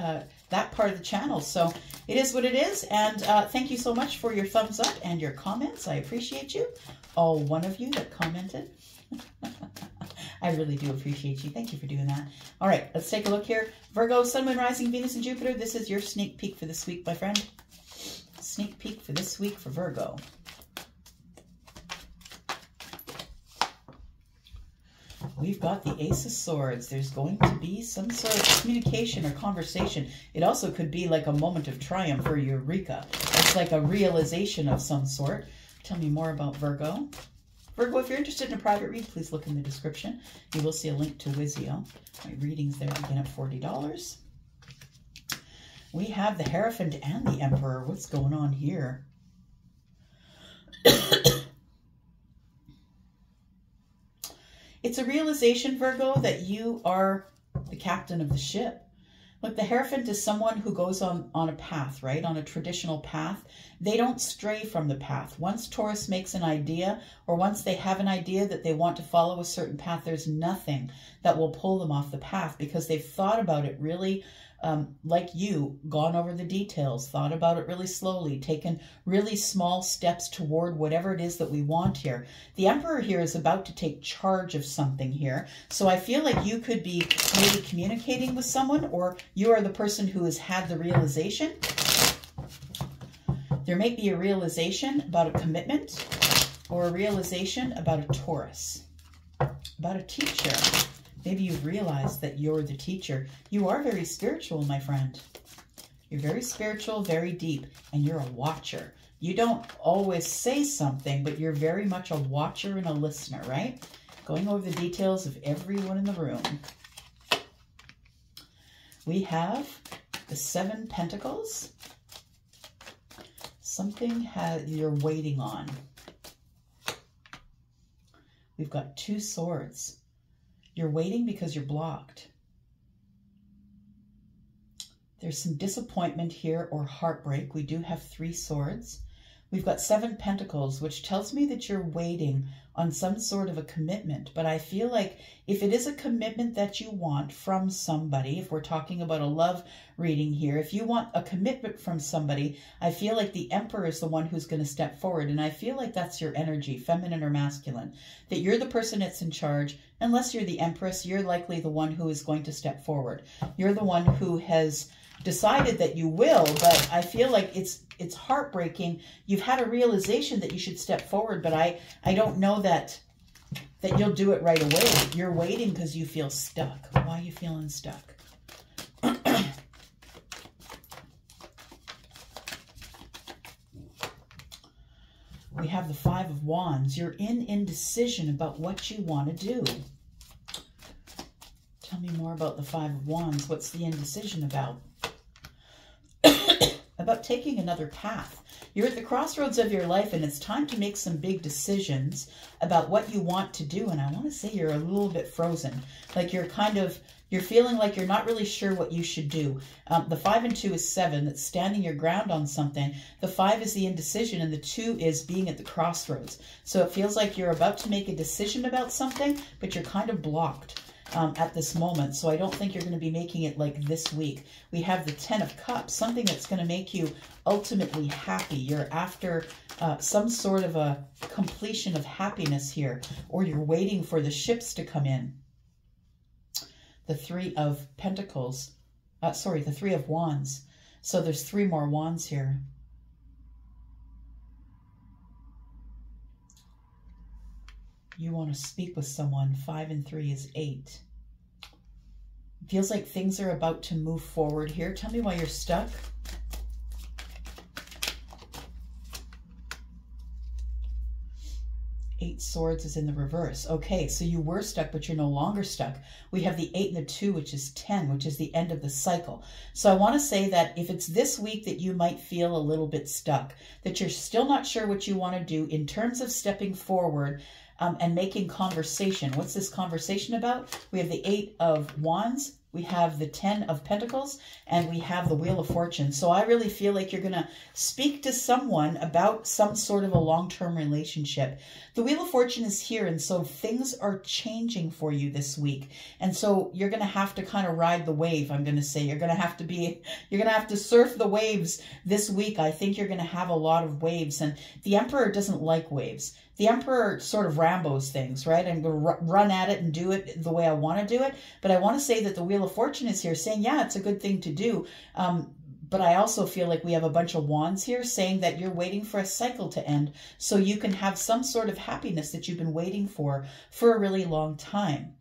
part of the channel. So it is what it is. And thank you so much for your thumbs up and your comments. I appreciate you. All one of you that commented. I really do appreciate you. Thank you for doing that. All right, let's take a look here. Virgo, Sun, Moon, Rising, Venus, and Jupiter. This is your sneak peek for this week, my friend. Sneak peek for this week for Virgo. We've got the Ace of Swords. There's going to be some sort of communication or conversation. It also could be like a moment of triumph or eureka. It's like a realization of some sort. Tell me more about Virgo. Virgo, if you're interested in a private read, please look in the description. You will see a link to Wisio. My readings there begin at $40. We have the Hierophant and the Emperor. What's going on here? It's a realization, Virgo, that you are the captain of the ship. Look, the Hierophant is someone who goes on a path, right? On a traditional path. They don't stray from the path. Once Taurus makes an idea, or once they have an idea that they want to follow a certain path, there's nothing that will pull them off the path because they've thought about it really, like you, gone over the details, thought about it really slowly, taken really small steps toward whatever it is that we want here. The Emperor here is about to take charge of something here. So I feel like you could be maybe communicating with someone, or you are the person who has had the realization. There may be a realization about a commitment, or a realization about a Taurus, about a teacher. Maybe you've realized that you're the teacher. You are very spiritual, my friend. You're very spiritual, very deep, and you're a watcher. You don't always say something, but you're very much a watcher and a listener, right? Going over the details of everyone in the room. We have the 7 Pentacles. Something you're waiting on. We've got 2 Swords. You're waiting because you're blocked. There's some disappointment here or heartbreak. We do have 3 Swords. We've got 7 Pentacles, which tells me that you're waiting on some sort of a commitment. But I feel like if it is a commitment that you want from somebody, if we're talking about a love reading here, if you want a commitment from somebody, I feel like the Emperor is the one who's going to step forward. And I feel like that's your energy, feminine or masculine, that you're the person that's in charge. Unless you're the Empress, you're likely the one who is going to step forward. You're the one who has decided that you will, but I feel like it's heartbreaking. You've had a realization that you should step forward, but I don't know that you'll do it right away. You're waiting because you feel stuck. Why are you feeling stuck? We have the 5 of Wands. You're in indecision about what you want to do. Tell me more about the 5 of Wands. What's the indecision about? About taking another path. You're at the crossroads of your life, and it's time to make some big decisions about what you want to do. And I want to say you're a little bit frozen. Like you're feeling like you're not really sure what you should do. The 5 and 2 is 7. That's standing your ground on something. The 5 is the indecision, and the 2 is being at the crossroads. So it feels like you're about to make a decision about something, but you're kind of blocked at this moment. So I don't think you're going to be making it like this week. We have the 10 of Cups, something that's going to make you ultimately happy. You're after some sort of a completion of happiness here, or you're waiting for the ships to come in. The 3 of Pentacles, sorry, the 3 of Wands. So there's 3 more Wands here. You want to speak with someone. 5 and 3 is 8. It feels like things are about to move forward here. Tell me why you're stuck. Eight swords is in the reverse. Okay, so you were stuck, but you're no longer stuck. We have the 8 and the 2, which is 10, which is the end of the cycle. So I want to say that if it's this week that you might feel a little bit stuck, that you're still not sure what you want to do in terms of stepping forward, and making conversation. What's this conversation about? We have the 8 of Wands. We have the 10 of Pentacles, and we have the Wheel of Fortune. So I really feel like you're going to speak to someone about some sort of a long-term relationship. The Wheel of Fortune is here, and so things are changing for you this week. And so you're going to have to kind of ride the wave, I'm going to say. You're going to have to surf the waves this week. I think you're going to have a lot of waves, and the Emperor doesn't like waves. The Emperor sort of Rambo's things, right? I'm going to run at it and do it the way I want to do it. But I want to say that the Wheel of Fortune is here saying, yeah, it's a good thing to do. But I also feel like we have a bunch of wands here saying that you're waiting for a cycle to end so you can have some sort of happiness that you've been waiting for a really long time.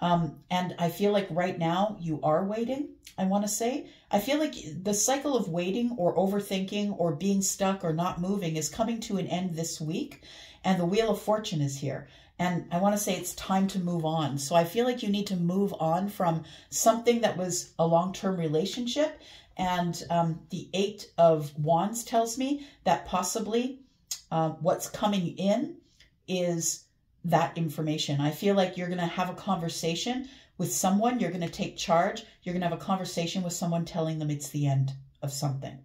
And I feel like right now you are waiting, I want to say. I feel like the cycle of waiting or overthinking or being stuck or not moving is coming to an end this week. And the Wheel of Fortune is here. And I want to say it's time to move on. So I feel like you need to move on from something that was a long-term relationship. And the 8 of Wands tells me that possibly what's coming in is that information. I feel like you're going to have a conversation with someone. You're going to take charge. You're going to have a conversation with someone telling them it's the end of something.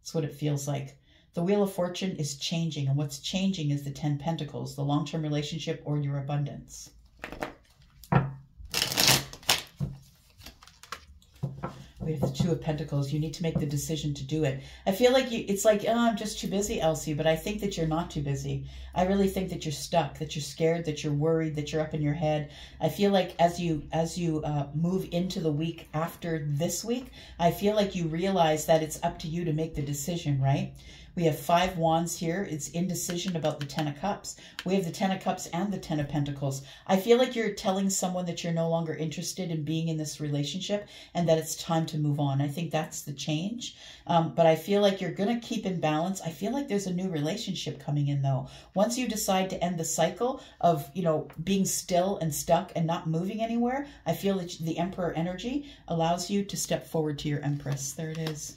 That's what it feels like. The Wheel of Fortune is changing, and what's changing is the Ten Pentacles, the long-term relationship or your abundance. We have the Two of Pentacles. You need to make the decision to do it. I feel like it's like, oh, I'm just too busy, Elsie, but I think that you're not too busy. I really think that you're stuck, that you're scared, that you're worried, that you're up in your head. I feel like as you move into the week after this week, I feel like you realize that it's up to you to make the decision, right? We have 5 wands here. It's indecision about the 10 of cups. We have the 10 of cups and the 10 of pentacles. I feel like you're telling someone that you're no longer interested in being in this relationship and that it's time to move on. I think that's the change. But I feel like you're going to keep in balance. I feel like there's a new relationship coming in though. Once you decide to end the cycle of, you know, being still and stuck and not moving anywhere, I feel that the Emperor energy allows you to step forward to your Empress. There it is.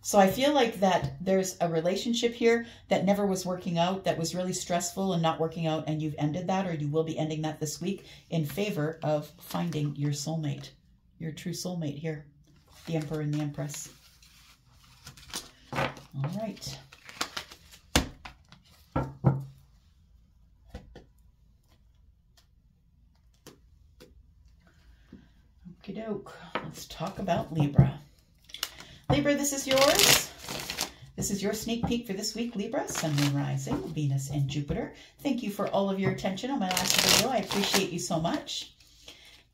So I feel like that there's a relationship here that never was working out, that was really stressful and not working out, and you've ended that, or you will be ending that this week in favor of finding your soulmate, your true soulmate here, the Emperor and the Empress. All right. Okie doke. Let's talk about Libra. Libra, this is yours. This is your sneak peek for this week, Libra. Sun, Moon, Rising, Venus, and Jupiter. Thank you for all of your attention on my last video. I appreciate you so much.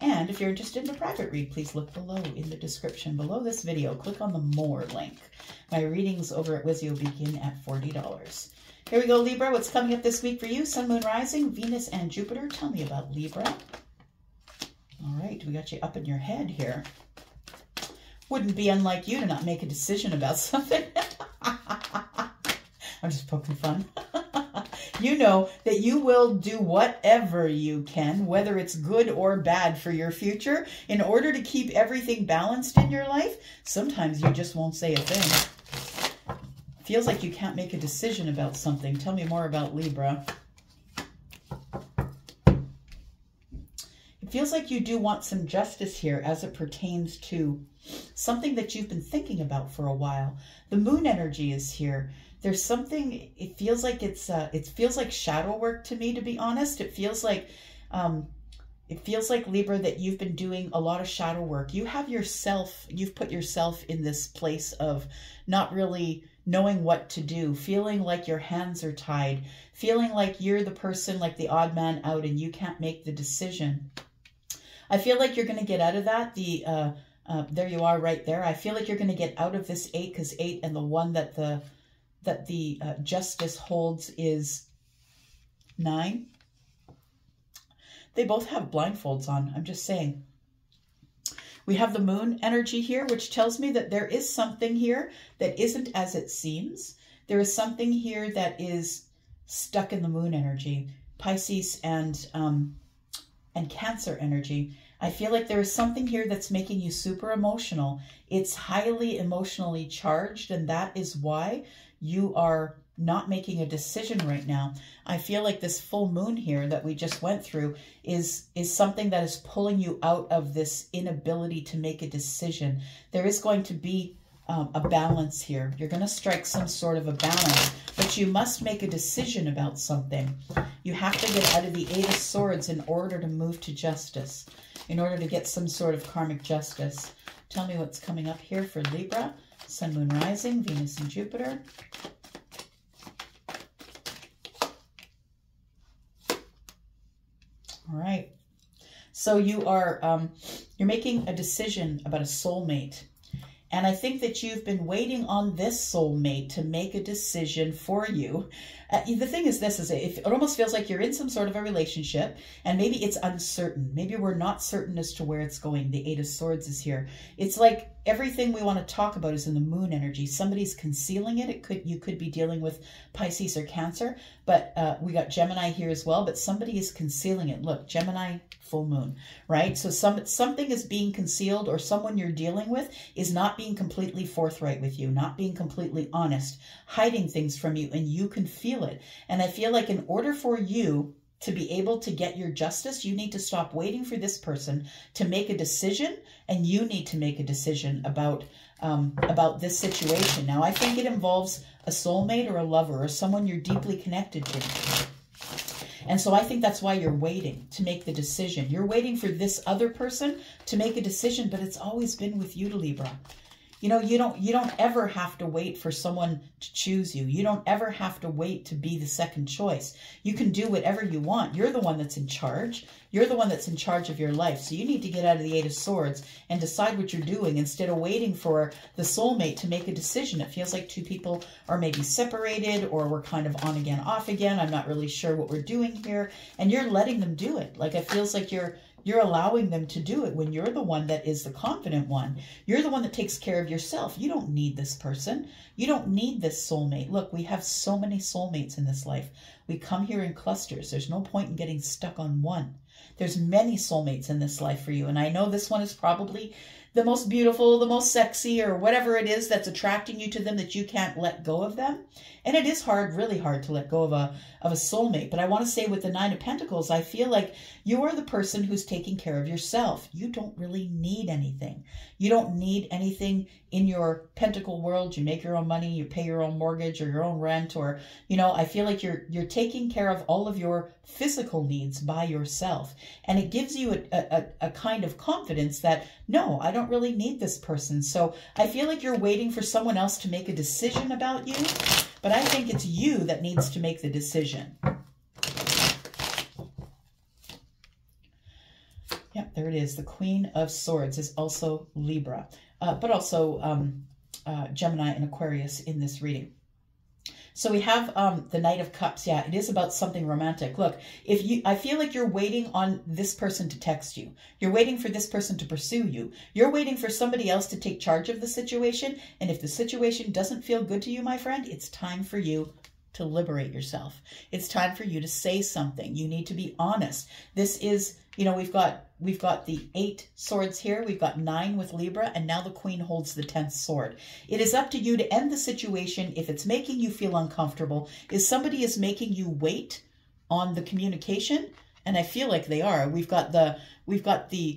And if you're interested in a private read, please look below in the description below this video. Click on the More link. My readings over at Wisio begin at $40. Here we go, Libra. What's coming up this week for you? Sun, Moon, Rising, Venus, and Jupiter. Tell me about Libra. All right, we got you up in your head here. Wouldn't be unlike you to not make a decision about something. I'm just poking fun. You know that you will do whatever you can, whether it's good or bad for your future, in order to keep everything balanced in your life. Sometimes you just won't say a thing. Feels like you can't make a decision about something. Tell me more about Libra. It feels like you do want some justice here as it pertains to something that you've been thinking about for a while. The moon energy is here. There's something, it feels like it's, it feels like shadow work to me, to be honest. It feels like, Libra, that you've been doing a lot of shadow work. You have yourself, you've put yourself in this place of not really knowing what to do, feeling like your hands are tied, feeling like you're the person, like the odd man out, and you can't make the decision. I feel like you're going to get out of that. There you are right there. I feel like you're going to get out of this 8, because 8 and the 1 that the justice holds is 9. They both have blindfolds on. I'm just saying. We have the moon energy here, which tells me that there is something here that isn't as it seems. There is something here that is stuck in the moon energy, Pisces and Cancer energy. I feel like there is something here that's making you super emotional. It's highly emotionally charged, and that is why you are not making a decision right now. I feel like this full moon here that we just went through is something that is pulling you out of this inability to make a decision. There is going to be a balance here. You're going to strike some sort of a balance, but you must make a decision about something. You have to get out of the 8 of Swords in order to move to justice, in order to get some sort of karmic justice. Tell me what's coming up here for Libra. Sun, Moon, Rising, Venus, and Jupiter. All right. So you are, you're making a decision about a soulmate. And I think that you've been waiting on this soulmate to make a decision for you. The thing is this, it almost feels like you're in some sort of a relationship and maybe it's uncertain. Maybe we're not certain as to where it's going. The 8 of Swords is here. It's like everything we want to talk about is in the moon energy. Somebody's concealing it. You could be dealing with Pisces or Cancer, But we got Gemini here as well, but somebody is concealing it. Look, Gemini, full moon, right? So something is being concealed, or someone you're dealing with is not being completely forthright with you, not being completely honest, hiding things from you, and you can feel it. And I feel like in order for you to be able to get your justice, you need to stop waiting for this person to make a decision, and you need to make a decision about this situation. Now, I think it involves a soulmate or a lover or someone you're deeply connected to. And so I think that's why you're waiting to make the decision. You're waiting for this other person to make a decision, but it's always been with you, Libra. You know, you don't ever have to wait for someone to choose you. You don't ever have to wait to be the second choice. You can do whatever you want. You're the one that's in charge. You're the one that's in charge of your life. So you need to get out of the Eight of Swords and decide what you're doing instead of waiting for the soulmate to make a decision. It feels like two people are maybe separated, or we're kind of on again, off again. I'm not really sure what we're doing here. And you're letting them do it. Like, it feels like you're allowing them to do it when you're the one that is the confident one. You're the one that takes care of yourself. You don't need this person. You don't need this soulmate. Look, we have so many soulmates in this life. We come here in clusters. There's no point in getting stuck on one. There's many soulmates in this life for you. And I know this one is probably the most beautiful, the most sexy, or whatever it is that's attracting you to them, that you can't let go of them. And it is hard, really hard, to let go of a soulmate. But I want to say, with the Nine of Pentacles, I feel like you are the person who's taking care of yourself. You don't really need anything. You don't need anything in your pentacle world. You make your own money, you pay your own mortgage or your own rent, or, you know, I feel like you're taking care of all of your physical needs by yourself. And it gives you a kind of confidence that, no, I don't really need this person. So I feel like you're waiting for someone else to make a decision about you, but I think it's you that needs to make the decision. Yep, there it is. The Queen of Swords is also Libra, but also Gemini and Aquarius in this reading. So we have the Knight of Cups. Yeah, it is about something romantic. Look, if you, I feel like you're waiting on this person to text you. You're waiting for this person to pursue you. You're waiting for somebody else to take charge of the situation. And if the situation doesn't feel good to you, my friend, it's time for you to liberate yourself. It's time for you to say something. You need to be honest. This is, you know, we've got the Eight Swords here. We've got nine with Libra, and now the Queen holds the 10th sword. It is up to you to end the situation if it's making you feel uncomfortable. If somebody is making you wait on the communication, and I feel like they are. We've got the Knight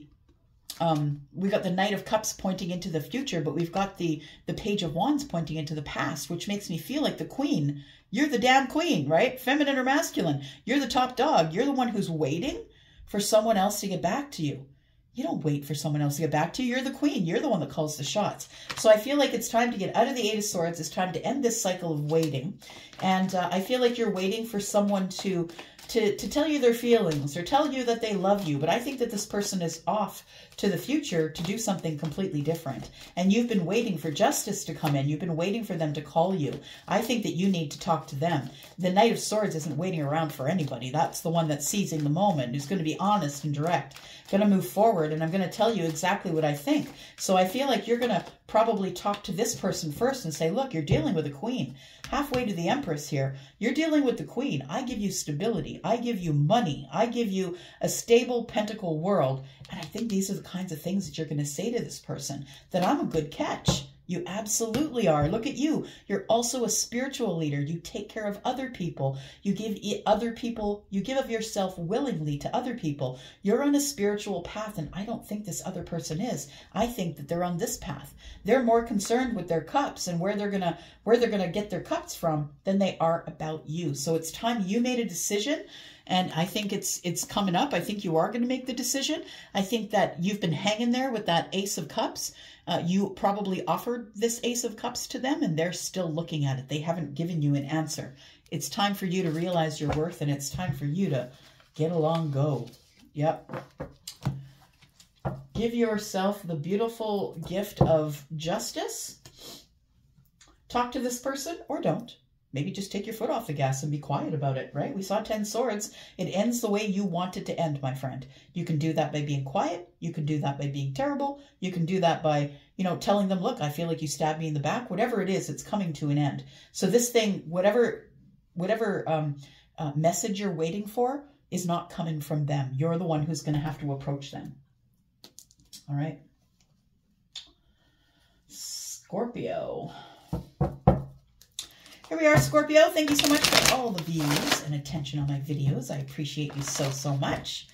of Cups pointing into the future, but we've got the Page of Wands pointing into the past, which makes me feel like the Queen. You're the damn queen, right? Feminine or masculine. You're the top dog. You're the one who's waiting for someone else to get back to you. You don't wait for someone else to get back to you. You're the queen. You're the one that calls the shots. So I feel like it's time to get out of the Eight of Swords. It's time to end this cycle of waiting. And I feel like you're waiting for someone to tell you their feelings or tell you that they love you. But I think that this person is off to the future to do something completely different. And you've been waiting for justice to come in. You've been waiting for them to call you. I think that you need to talk to them. The Knight of Swords isn't waiting around for anybody. That's the one that's seizing the moment, who's going to be honest and direct, going to move forward, and I'm going to tell you exactly what I think. So I feel like you're going to probably talk to this person first and say, look, you're dealing with a queen, halfway to the Empress here. You're dealing with the queen. I give you stability. I give you money. I give you a stable pentacle world. And I think these are the kinds of things that you're going to say to this person, that I'm a good catch. You absolutely are. Look at you. You're also a spiritual leader. You take care of other people. You give other people, you give of yourself willingly to other people. You're on a spiritual path, and I don't think this other person is. I think that they're on this path. They're more concerned with their cups and where they're gonna get their cups from than they are about you. So it's time you made a decision. And I think it's coming up. I think you are going to make the decision. I think that you've been hanging there with that Ace of Cups. You probably offered this Ace of Cups to them, and they're still looking at it. They haven't given you an answer. It's time for you to realize your worth, and it's time for you to get along, go. Yep. Give yourself the beautiful gift of justice. Talk to this person, or don't. Maybe just take your foot off the gas and be quiet about it, right? We saw 10 swords. It ends the way you want it to end, my friend. You can do that by being quiet. You can do that by being terrible. You can do that by, you know, telling them, look, I feel like you stabbed me in the back. Whatever it is, it's coming to an end. So this thing, whatever whatever message you're waiting for is not coming from them. You're the one who's going to have to approach them. All right. Scorpio. Here we are, Scorpio. Thank you so much for all the views and attention on my videos. I appreciate you so, so much.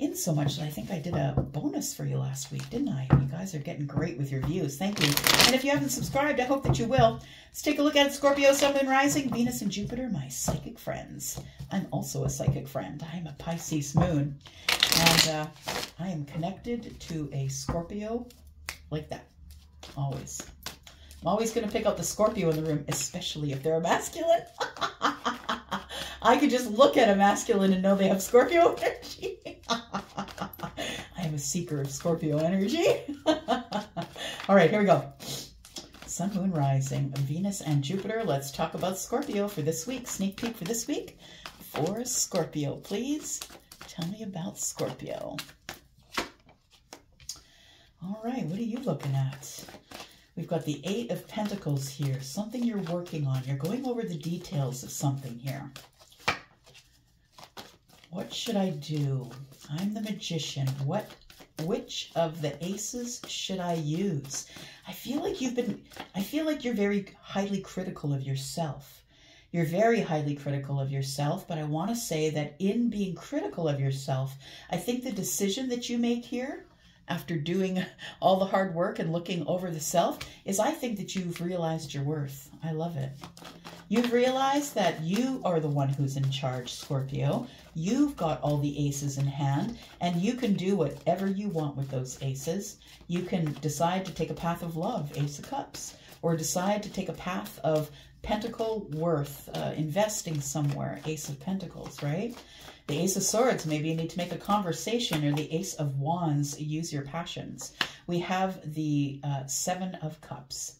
In so much that I think I did a bonus for you last week, didn't I? You guys are getting great with your views. Thank you. And if you haven't subscribed, I hope that you will. Let's take a look at it. Scorpio, Sun, Moon, Rising, Venus, and Jupiter, my psychic friends. I'm also a psychic friend. I'm a Pisces moon. And I am connected to a Scorpio like that, always. I'm always going to pick out the Scorpio in the room, especially if they're a masculine. I could just look at a masculine and know they have Scorpio energy. I am a seeker of Scorpio energy. All right, here we go. Sun, Moon, Rising, Venus, and Jupiter. Let's talk about Scorpio for this week. Sneak peek for this week. For Scorpio, please tell me about Scorpio. All right, what are you looking at? We've got the Eight of Pentacles here. Something you're working on. You're going over the details of something here. What should I do? I'm the Magician. What? Which of the aces should I use? I feel like you've been. I feel like you're very highly critical of yourself. You're very highly critical of yourself, but I want to say that in being critical of yourself, I think the decision that you make here, after doing all the hard work and looking over the self, is I think that you've realized your worth. I love it. You've realized that you are the one who's in charge, Scorpio. You've got all the aces in hand, and you can do whatever you want with those aces. You can decide to take a path of love, Ace of Cups, or decide to take a path of pentacle worth, investing somewhere, Ace of Pentacles, right? The Ace of Swords, maybe you need to make a conversation, or the Ace of Wands, use your passions. We have the Seven of Cups.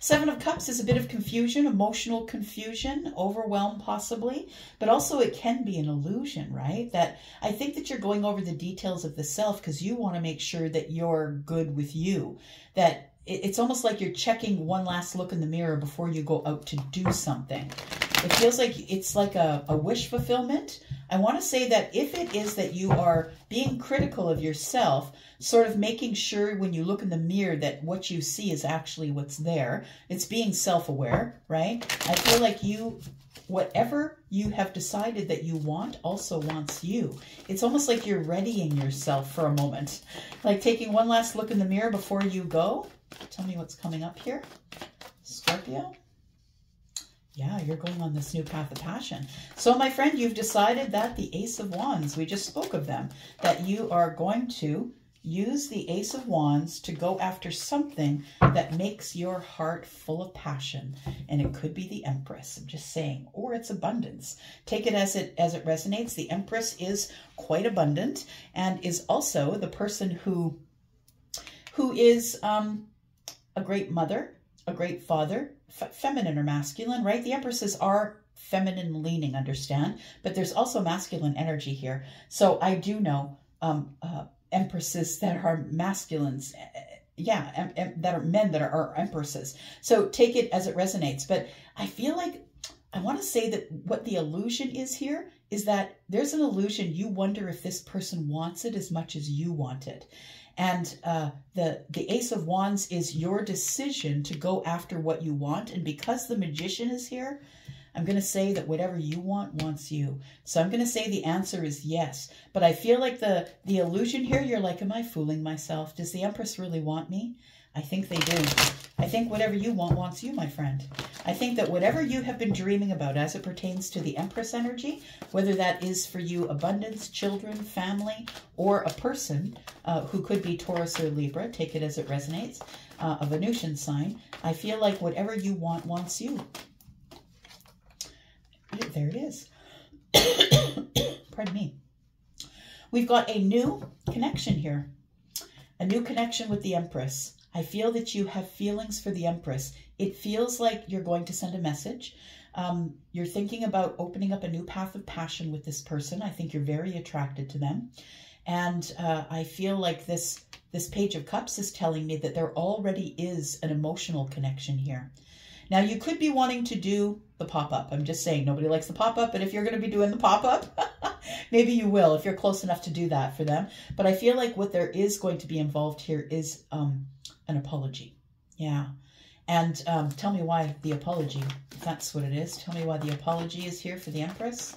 Seven of Cups is a bit of confusion, emotional confusion, overwhelm possibly, but also it can be an illusion, right? That I think that you're going over the details of the self because you want to make sure that you're good with you, that it's almost like you're checking one last look in the mirror before you go out to do something. It feels like it's like a wish fulfillment. I want to say that if it is that you are being critical of yourself, sort of making sure when you look in the mirror that what you see is actually what's there, it's being self-aware, right? I feel like you, whatever you have decided that you want also wants you. It's almost like you're readying yourself for a moment, like taking one last look in the mirror before you go. Tell me what's coming up here, Scorpio. Yeah, you're going on this new path of passion. So, my friend, you've decided that the Ace of Wands, we just spoke of them, that you are going to use the Ace of Wands to go after something that makes your heart full of passion. And it could be the Empress, I'm just saying, or it's abundance. Take it as it resonates. The Empress is quite abundant and is also the person who is a great mother, a great father, feminine or masculine, right? The Empresses are feminine leaning, understand? But there's also masculine energy here. So I do know Empresses that are masculines. Yeah, that are men that are Empresses. So take it as it resonates. But I feel like I want to say that what the illusion is here is that there's an illusion. You wonder if this person wants it as much as you want it. And the Ace of Wands is your decision to go after what you want. And because the Magician is here, I'm going to say that whatever you want wants you. So I'm going to say the answer is yes. But I feel like the illusion here, you're like, am I fooling myself? Does the Empress really want me? I think they do. I think whatever you want wants you, my friend. I think that whatever you have been dreaming about as it pertains to the Empress energy, whether that is for you abundance, children, family, or a person who could be Taurus or Libra, take it as it resonates, a Venusian sign, I feel like whatever you want wants you. There it is. Pardon me. We've got a new connection here, a new connection with the Empress. I feel that you have feelings for the Empress. It feels like you're going to send a message. You're thinking about opening up a new path of passion with this person. I think you're very attracted to them. And I feel like this Page of Cups is telling me that there already is an emotional connection here. Now, you could be wanting to do the pop-up. I'm just saying, nobody likes the pop-up, but if you're going to be doing the pop-up, maybe you will, if you're close enough to do that for them. But I feel like what there is going to be involved here is an apology. Yeah. And tell me why the apology, if that's what it is. Tell me why the apology is here for the Empress.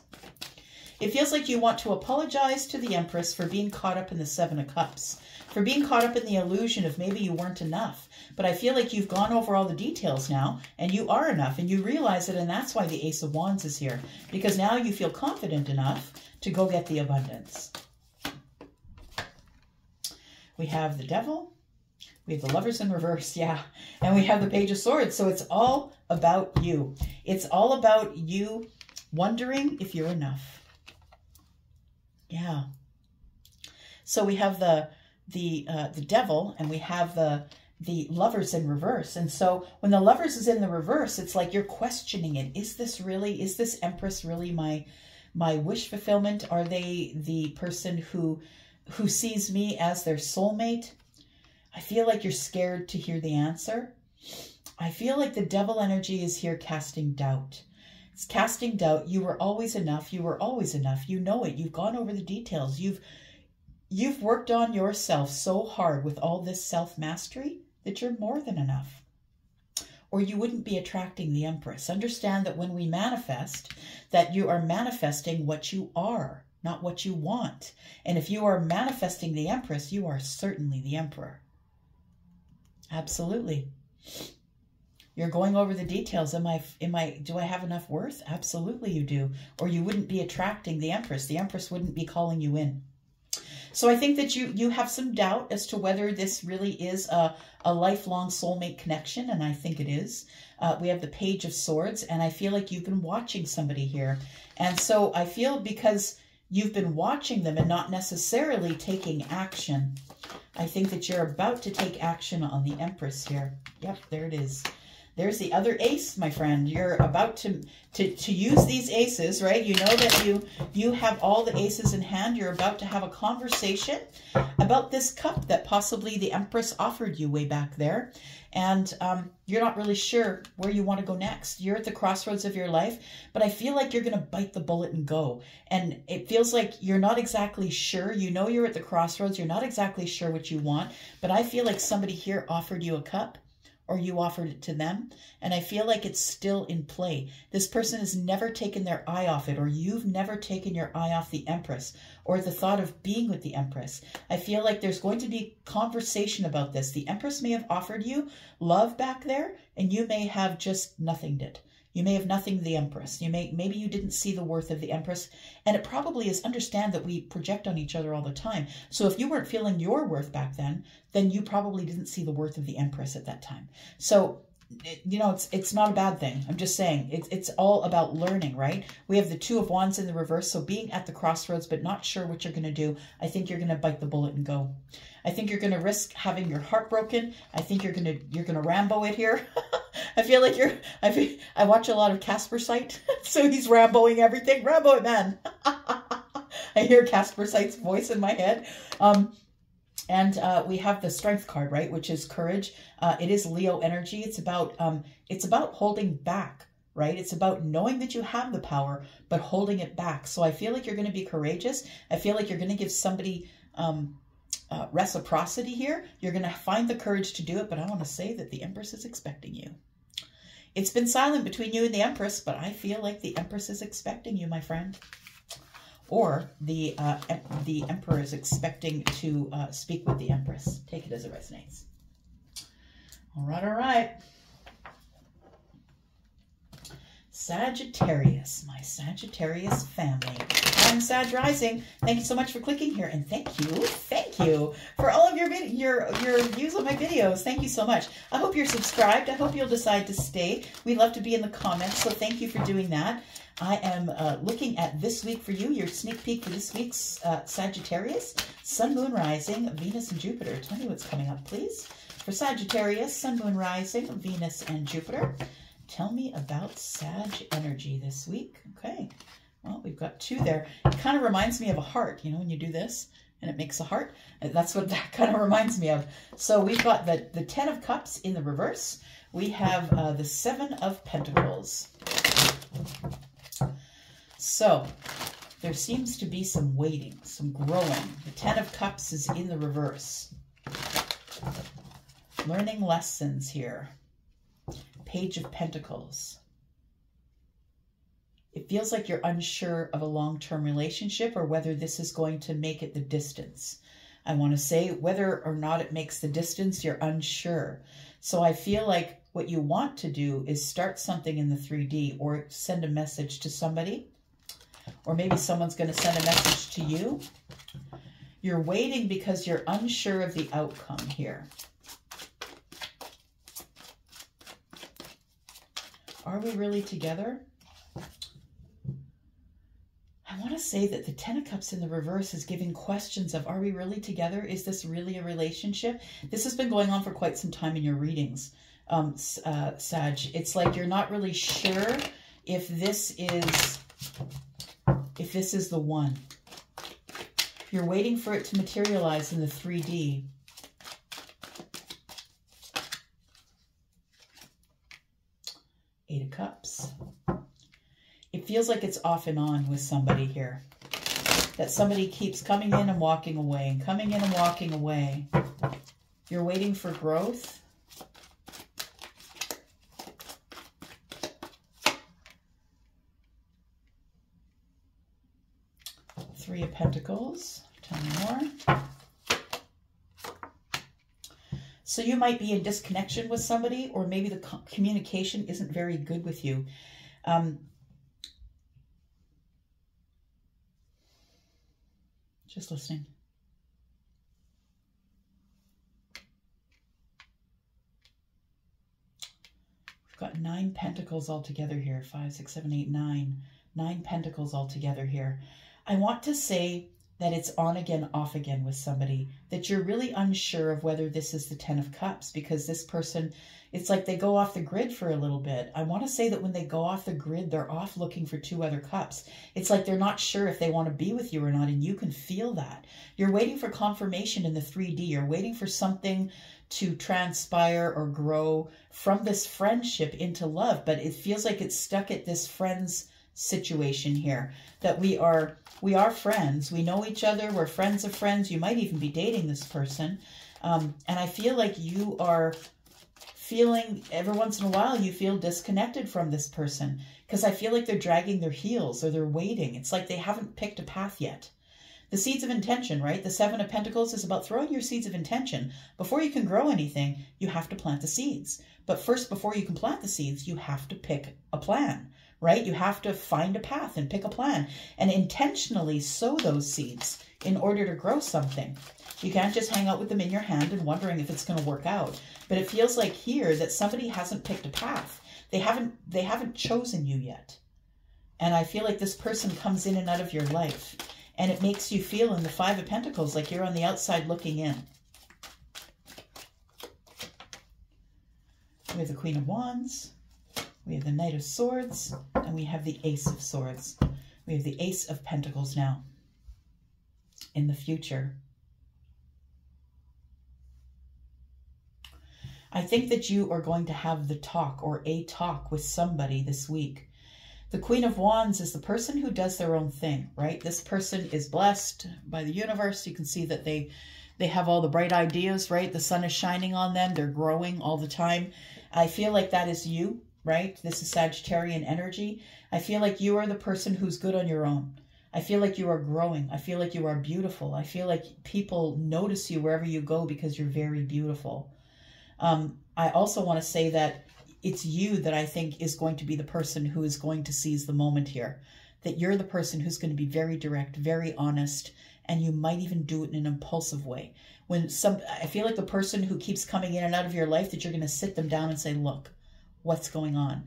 It feels like you want to apologize to the Empress for being caught up in the Seven of Cups, for being caught up in the illusion of maybe you weren't enough. But I feel like you've gone over all the details now, and you are enough, and you realize it, and that's why the Ace of Wands is here, because now you feel confident enough to go get the abundance. We have the Devil. We have the Lovers in reverse, yeah. And we have the Page of Swords. So it's all about you. It's all about you wondering if you're enough. Yeah. So we have the Devil, and we have the Lovers in reverse. And so when the Lovers is in the reverse, it's like you're questioning it. Is this really, is this Empress really my wish fulfillment? Are they the person who sees me as their soulmate? I feel like you're scared to hear the answer. I feel like the Devil energy is here casting doubt. It's casting doubt. You were always enough. You were always enough. You know it. You've gone over the details. You've worked on yourself so hard with all this self-mastery that you're more than enough. Or you wouldn't be attracting the Empress. Understand that when we manifest, that you are manifesting what you are, not what you want. And if you are manifesting the Empress, you are certainly the Emperor. Absolutely. You're going over the details. Do I have enough worth? Absolutely you do. Or you wouldn't be attracting the Empress. The Empress wouldn't be calling you in. So I think that you have some doubt as to whether this really is a lifelong soulmate connection, and I think it is. We have the Page of Swords, and I feel like you've been watching somebody here. And so I feel because you've been watching them and not necessarily taking action, I think that you're about to take action on the Empress here. Yep, there it is. There's the other ace, my friend. You're about to use these aces, right? You know that you have all the aces in hand. You're about to have a conversation about this cup that possibly the Empress offered you way back there. And you're not really sure where you want to go next. You're at the crossroads of your life, but I feel like you're going to bite the bullet and go. And it feels like you're not exactly sure. You know you're at the crossroads. You're not exactly sure what you want, but I feel like somebody here offered you a cup, or you offered it to them, and I feel like it's still in play. This person has never taken their eye off it, or you've never taken your eye off the Empress, or the thought of being with the Empress. I feel like there's going to be conversation about this. The Empress may have offered you love back there, and you may have just nothinged it. You may have nothing the Empress. Maybe you didn't see the worth of the Empress. And it probably is, understand that we project on each other all the time. So if you weren't feeling your worth back then you probably didn't see the worth of the Empress at that time. So, you know, it's not a bad thing. I'm just saying it's all about learning, right? We have the Two of Wands in the reverse. So being at the crossroads, but not sure what you're going to do. I think you're going to bite the bullet and go. I think you're going to risk having your heart broken. I think you're going to Rambo it here. I feel like I watch a lot of Casper Sight, so he's Ramboing everything. Rambo it, man. I hear Casper Sight's voice in my head. And we have the Strength card, right, which is courage. It is Leo energy. It's about holding back, right? It's about knowing that you have the power, but holding it back. So I feel like you're going to be courageous. I feel like you're going to give somebody reciprocity here. You're going to find the courage to do it, but I want to say that the Empress is expecting you. It's been silent between you and the Empress, but I feel like the Empress is expecting you, my friend. Or the Emperor is expecting to speak with the Empress. Take it as it resonates. All right, all right. Sagittarius, my Sagittarius family. I'm Sag Rising. Thank you so much for clicking here, and thank you for all of your views on my videos. Thank you so much. I hope you're subscribed. I hope you'll decide to stay. We love to be in the comments, so thank you for doing that. I am looking at this week for you, your sneak peek for this week's Sagittarius, Sun, Moon, Rising, Venus, and Jupiter. Tell me what's coming up, please. For Sagittarius, Sun, Moon, Rising, Venus, and Jupiter. Tell me about Sag energy this week. Okay. Well, we've got two there. It kind of reminds me of a heart. You know, when you do this, and it makes a heart. That's what that kind of reminds me of. So we've got the Ten of Cups in the reverse. We have the Seven of Pentacles. So there seems to be some waiting, some growing. The Ten of Cups is in the reverse. Learning lessons here. Page of Pentacles. It feels like you're unsure of a long-term relationship or whether this is going to make it the distance. I want to say whether or not it makes the distance, you're unsure. So I feel like what you want to do is start something in the 3D or send a message to somebody, or maybe someone's going to send a message to you. You're waiting because you're unsure of the outcome here. Are we really together? I want to say that the Ten of Cups in the reverse is giving questions of, are we really together? Is this really a relationship? This has been going on for quite some time in your readings, Sag. It's like you're not really sure if this is the one. You're waiting for it to materialize in the 3D. Eight of Cups. It feels like it's off and on with somebody here. That somebody keeps coming in and walking away, and coming in and walking away. You're waiting for growth. Three of Pentacles. Tell me more. So you might be in disconnection with somebody, or maybe the communication isn't very good with you. Just listening. We've got 9 pentacles altogether here. 5, 6, 7, 8, 9. 9 pentacles altogether here. I want to say that it's on again, off again with somebody, that you're really unsure of whether this is the Ten of Cups, because this person, it's like they go off the grid for a little bit. I want to say that when they go off the grid, they're off looking for 2 other cups. It's like they're not sure if they want to be with you or not, and you can feel that. You're waiting for confirmation in the 3D. You're waiting for something to transpire or grow from this friendship into love, but it feels like it's stuck at this friend's situation here, that we are friends, we know each other, we're friends of friends. You might even be dating this person, and I feel like you are feeling, every once in a while you feel disconnected from this person, because I feel like they're dragging their heels or they're waiting. It's like they haven't picked a path yet. The seeds of intention, right? The Seven of Pentacles is about throwing your seeds of intention. Before you can grow anything, you have to plant the seeds. But first, before you can plant the seeds, you have to pick a plan, right? You have to find a path and pick a plan and intentionally sow those seeds in order to grow something. You can't just hang out with them in your hand and wondering if it's going to work out. But it feels like here that somebody hasn't picked a path. They haven't chosen you yet. And I feel like this person comes in and out of your life, and it makes you feel in the Five of Pentacles like you're on the outside looking in. We have the Queen of Wands. We have the Knight of Swords, and we have the Ace of Swords. We have the Ace of Pentacles now, in the future. I think that you are going to have the talk, or a talk, with somebody this week. The Queen of Wands is the person who does their own thing, right? This person is blessed by the universe. You can see that they have all the bright ideas, right? The sun is shining on them. They're growing all the time. I feel like that is you. Right? This is Sagittarian energy. I feel like you are the person who's good on your own. I feel like you are growing. I feel like you are beautiful. I feel like people notice you wherever you go because you're very beautiful. I also want to say that it's you that I think is going to be the person who is going to seize the moment here. That you're the person who's going to be very direct, very honest, and you might even do it in an impulsive way. I feel like the person who keeps coming in and out of your life, that you're going to sit them down and say, look, what's going on?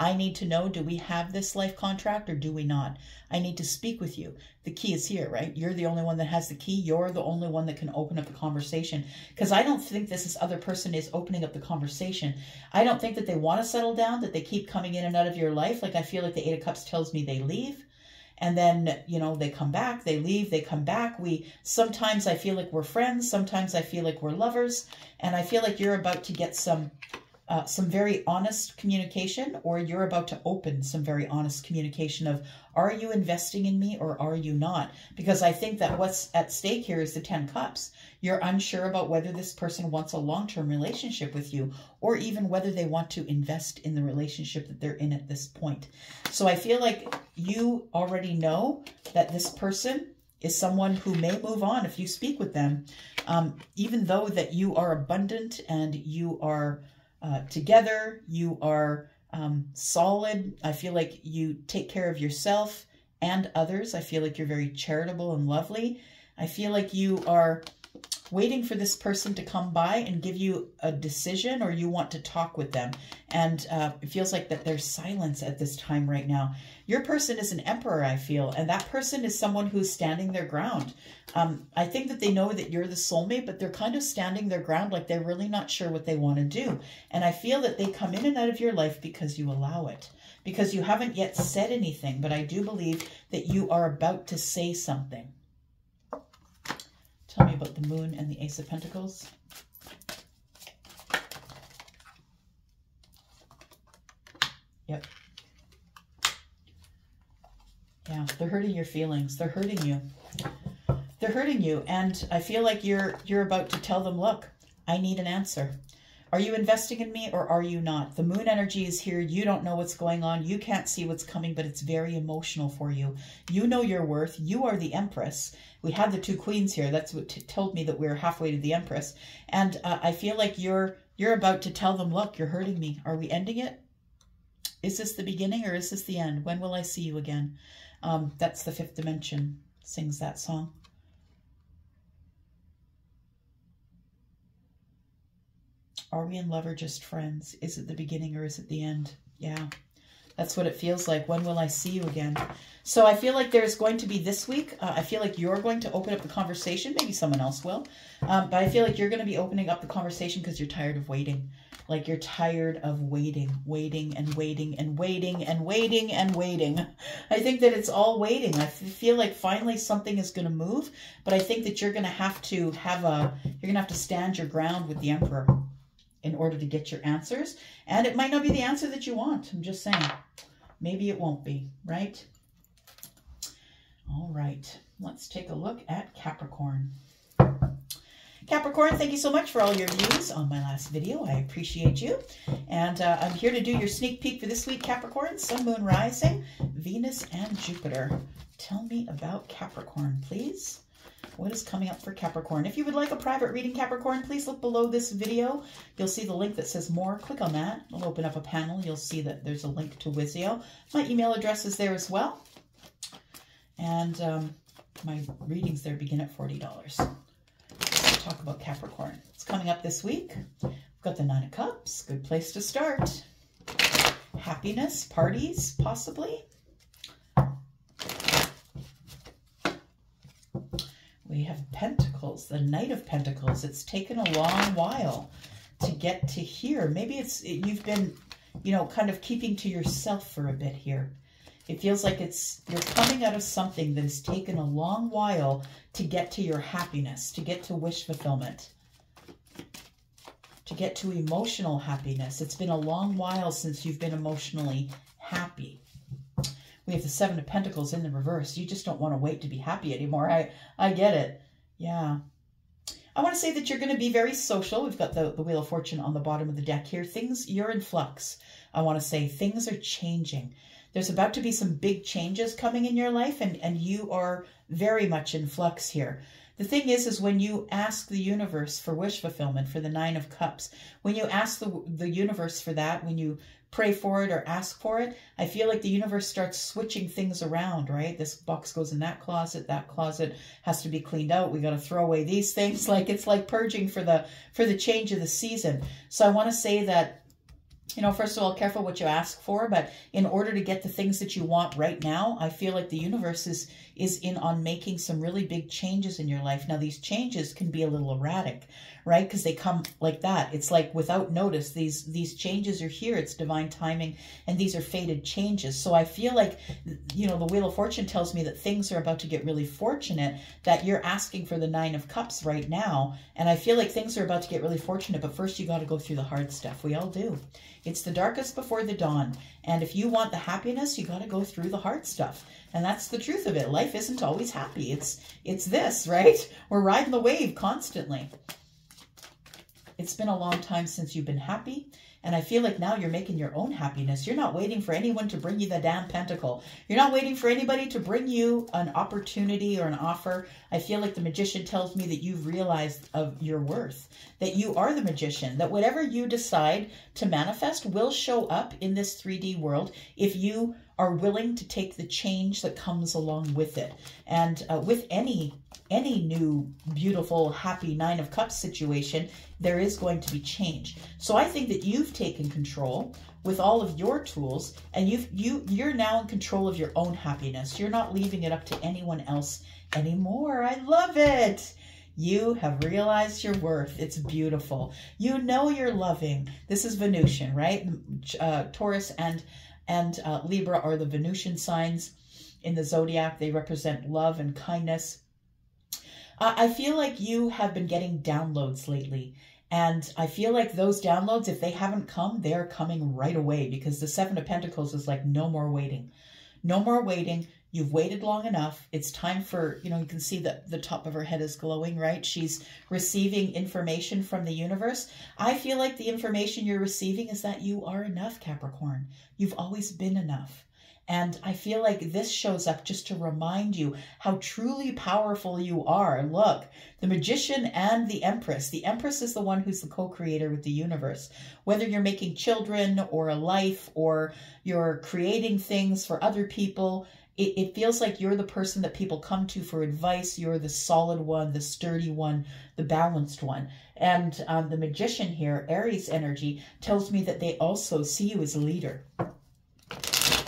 I need to know, do we have this life contract or do we not? I need to speak with you. The key is here, right? You're the only one that has the key. You're the only one that can open up the conversation, because I don't think this other person is opening up the conversation. I don't think that they want to settle down, that they keep coming in and out of your life. Like I feel like the Eight of Cups tells me they leave. And then, you know, they come back, they leave, they come back. Sometimes I feel like we're friends. Sometimes I feel like we're lovers. And I feel like you're about to get some very honest communication, or you're about to open some very honest communication of, are you investing in me or are you not? Because I think that what's at stake here is the 10 cups. You're unsure about whether this person wants a long-term relationship with you, or even whether they want to invest in the relationship that they're in at this point. So I feel like you already know that this person is someone who may move on if you speak with them, even though that you are abundant and you are together, you are solid. I feel like you take care of yourself and others. I feel like you're very charitable and lovely. I feel like you are waiting for this person to come by and give you a decision, or you want to talk with them. And it feels like that there's silence at this time right now. Your person is an emperor, I feel, and that person is someone who's standing their ground. I think that they know that you're the soulmate, but they're kind of standing their ground, like they're really not sure what they want to do. And I feel that they come in and out of your life because you allow it, because you haven't yet said anything, but I do believe that you are about to say something. Tell me about the moon and the ace of pentacles. Yep. Yeah, they're hurting your feelings. They're hurting you. They're hurting you. And I feel like you're about to tell them, look, I need an answer. Are you investing in me or are you not? The moon energy is here. You don't know what's going on. You can't see what's coming, but it's very emotional for you. You know your worth. You are the Empress. We had the two queens here. That's what told me that we were halfway to the Empress. And I feel like you're about to tell them, look, you're hurting me. Are we ending it? Is this the beginning or is this the end? When will I see you again? That's the fifth dimension sings that song. Are we in love or just friends? Is it the beginning or is it the end? Yeah, that's what it feels like. When will I see you again? So I feel like there's going to be this week. I feel like you're going to open up the conversation. Maybe someone else will. But I feel like you're going to be opening up the conversation because you're tired of waiting. Like you're tired of waiting and waiting and waiting and waiting and waiting. I think that it's all waiting. I feel like finally something is going to move. But I think that you're going to have to stand your ground with the Emperor in order to get your answers. And it might not be the answer that you want. I'm just saying, maybe it won't be, right? All right, let's take a look at Capricorn. Capricorn, thank you so much for all your views on my last video. I appreciate you. And I'm here to do your sneak peek for this week, Capricorn. Sun, Moon, Rising, Venus, and Jupiter. Tell me about Capricorn, please. What is coming up for Capricorn? If you would like a private reading, Capricorn, please look below this video. You'll see the link that says more. Click on that. It'll open up a panel. You'll see that there's a link to Wisio. My email address is there as well. And my readings there begin at $40. Let's talk about Capricorn. It's coming up this week. We've got the 9 of Cups. Good place to start. Happiness, parties, possibly. We have Pentacles, the Knight of Pentacles. It's taken a long while to get to here. Maybe you've been, you know, kind of keeping to yourself for a bit here. It feels like you're coming out of something that has taken a long while to get to your happiness, to get to wish fulfillment, to get to emotional happiness. It's been a long while since you've been emotionally happy. We have the 7 of Pentacles in the reverse. You just don't want to wait to be happy anymore. I get it. Yeah. I want to say that you're going to be very social. We've got the Wheel of Fortune on the bottom of the deck here. You're in flux. I want to say things are changing. There's about to be some big changes coming in your life, and you are very much in flux here. The thing is when you ask the universe for wish fulfillment, for the 9 of Cups, when you ask the universe for that, when you pray for it or ask for it, I feel like the universe starts switching things around, right? This box goes in that closet has to be cleaned out. We got to throw away these things. Like it's like purging for the change of the season. So I want to say that You know, first of all, careful what you ask for, but in order to get the things that you want right now, I feel like the universe is in on making some really big changes in your life. Now, these changes can be a little erratic, right? Because they come like that. It's like without notice, these changes are here. It's divine timing, and these are fated changes. So I feel like, you know, the Wheel of Fortune tells me that things are about to get really fortunate, that you're asking for the Nine of Cups right now. And I feel like things are about to get really fortunate, but first you got to go through the hard stuff. We all do. It's the darkest before the dawn. And if you want the happiness, you got to go through the hard stuff. And that's the truth of it. Life isn't always happy. It's this, right? We're riding the wave constantly. It's been a long time since you've been happy. And I feel like now you're making your own happiness. You're not waiting for anyone to bring you the damn pentacle. You're not waiting for anybody to bring you an opportunity or an offer. I feel like the Magician tells me that you've realized of your worth, that you are the Magician, that whatever you decide to manifest will show up in this 3D world if you are willing to take the change that comes along with it. And with any new, beautiful, happy Nine of Cups situation, there is going to be change. So I think that you've taken control with all of your tools, and you're now in control of your own happiness. You're not leaving it up to anyone else anymore. I love it. You have realized your worth. It's beautiful. You know you're loving. This is Venusian, right? Taurus and Libra are the Venusian signs in the zodiac. They represent love and kindness. I feel like you have been getting downloads lately, and I feel like those downloads, if they haven't come, they're coming right away, because the Seven of Pentacles is like, no more waiting. No more waiting. You've waited long enough. It's time for, you know, you can see that the top of her head is glowing, right? She's receiving information from the universe. I feel like the information you're receiving is that you are enough, Capricorn. You've always been enough. And I feel like this shows up just to remind you how truly powerful you are. Look, the Magician and the Empress. The Empress is the one who's the co-creator with the universe. Whether you're making children or a life or you're creating things for other people, it feels like you're the person that people come to for advice. You're the solid one, the sturdy one, the balanced one. And the Magician here, Aries energy, tells me that they also see you as a leader.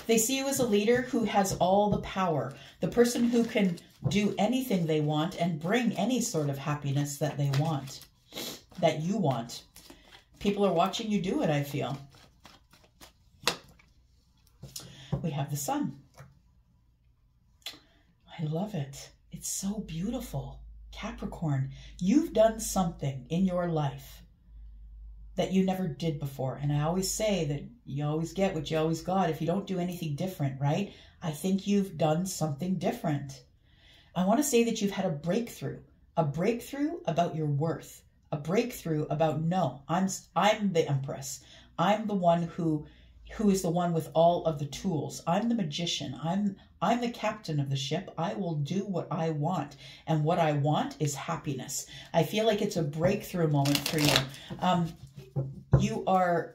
They see you as a leader who has all the power, the person who can do anything they want and bring any sort of happiness that they want, that you want. People are watching you do it, I feel. We have the sun. I love it. It's so beautiful. Capricorn, you've done something in your life that you never did before. And I always say that you always get what you always got if you don't do anything different, right? I think you've done something different. I want to say that you've had a breakthrough about your worth, a breakthrough about, no, I'm the Empress. I'm the one who is the one with all of the tools. I'm the Magician. I'm the captain of the ship. I will do what I want. And what I want is happiness. I feel like it's a breakthrough moment for you. You are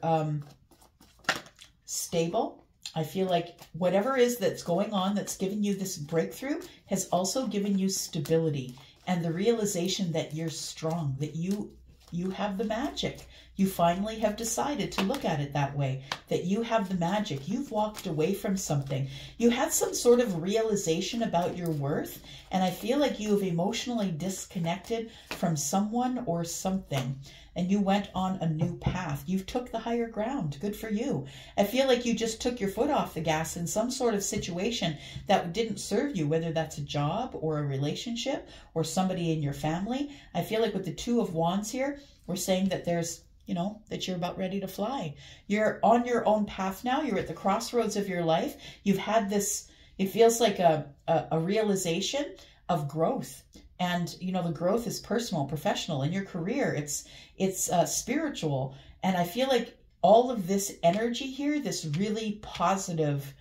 stable. I feel like whatever is that's going on that's given you this breakthrough has also given you stability and the realization that you're strong, that you have the magic. You finally have decided to look at it that way, that you have the magic. You've walked away from something. You had some sort of realization about your worth, and I feel like you have emotionally disconnected from someone or something, and you went on a new path. You took the higher ground. Good for you. I feel like you just took your foot off the gas in some sort of situation that didn't serve you, whether that's a job or a relationship or somebody in your family. I feel like with the Two of Wands here, we're saying that there's, you know, that you're about ready to fly. You're on your own path now. You're at the crossroads of your life. You've had this, it feels like a realization of growth. And, you know, the growth is personal, professional, in your career. It's spiritual. And I feel like all of this energy here, this really positive,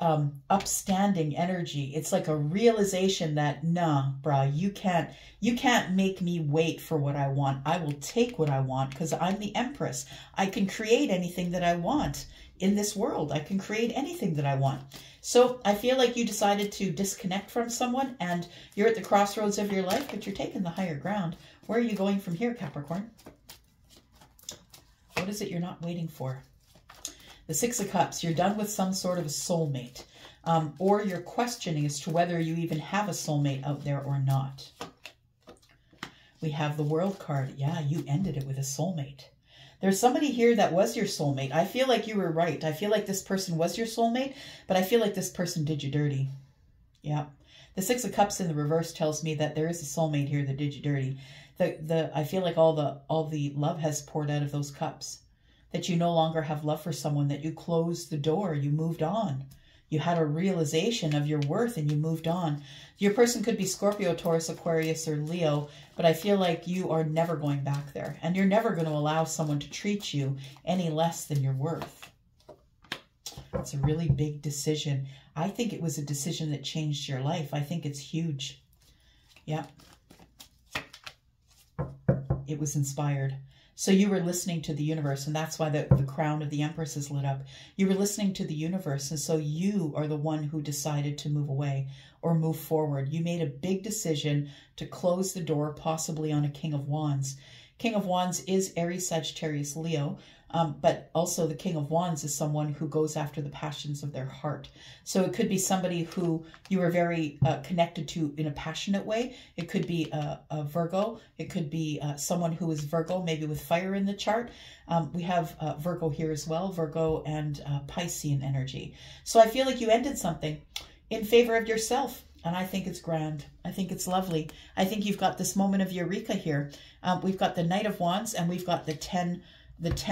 upstanding energy, it's like a realization that, nah, brah, you can't make me wait for what I want. I will take what I want because I'm the Empress. I can create anything that I want in this world. I can create anything that I want. So I feel like you decided to disconnect from someone and you're at the crossroads of your life, but you're taking the higher ground. Where are you going from here, Capricorn? What What is it you're not waiting for? The Six of Cups, you're done with some sort of a soulmate, or you're questioning as to whether you even have a soulmate out there or not. We have the World card. Yeah, you ended it with a soulmate. There's somebody here that was your soulmate. I feel like you were right. I feel like this person was your soulmate, but I feel like this person did you dirty. Yeah. The Six of Cups in the reverse tells me that there is a soulmate here that did you dirty. I feel like all the love has poured out of those cups. That you no longer have love for someone, that you closed the door, you moved on. You had a realization of your worth and you moved on. Your person could be Scorpio, Taurus, Aquarius, or Leo, but I feel like you are never going back there. And you're never going to allow someone to treat you any less than your worth. It's a really big decision. I think it was a decision that changed your life. I think it's huge. Yeah. It was inspired. So you were listening to the universe, and that's why the crown of the Empress is lit up. You were listening to the universe, and so you are the one who decided to move away or move forward. You made a big decision to close the door, possibly on a King of Wands. King of Wands is Aries, Sagittarius, Leo, but also the King of Wands is someone who goes after the passions of their heart. So it could be somebody who you were very connected to in a passionate way. It could be a Virgo. It could be someone who is Virgo, maybe with fire in the chart. We have Virgo here as well, Virgo and Piscean energy. So I feel like you ended something in favor of yourself. And I think it's grand. I think it's lovely. I think you've got this moment of Eureka here. We've got the Knight of Wands and we've got the Ten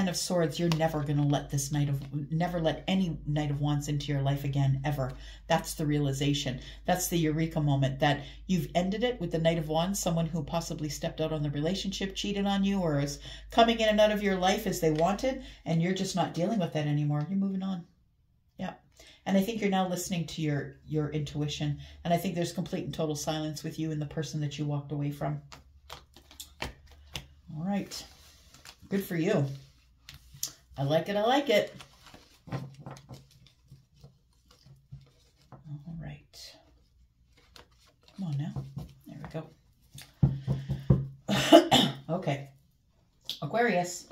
of Swords. You're never going to let this never let any Knight of Wands into your life again, ever. That's the realization. That's the Eureka moment that you've ended it with the Knight of Wands, someone who possibly stepped out on the relationship, cheated on you, or is coming in and out of your life as they wanted. And you're just not dealing with that anymore. You're moving on. Yeah. And I think you're now listening to your intuition. And I think there's complete and total silence with you and the person that you walked away from. All right. Good for you. I like it. I like it. All right. Come on now. There we go. Okay. Aquarius.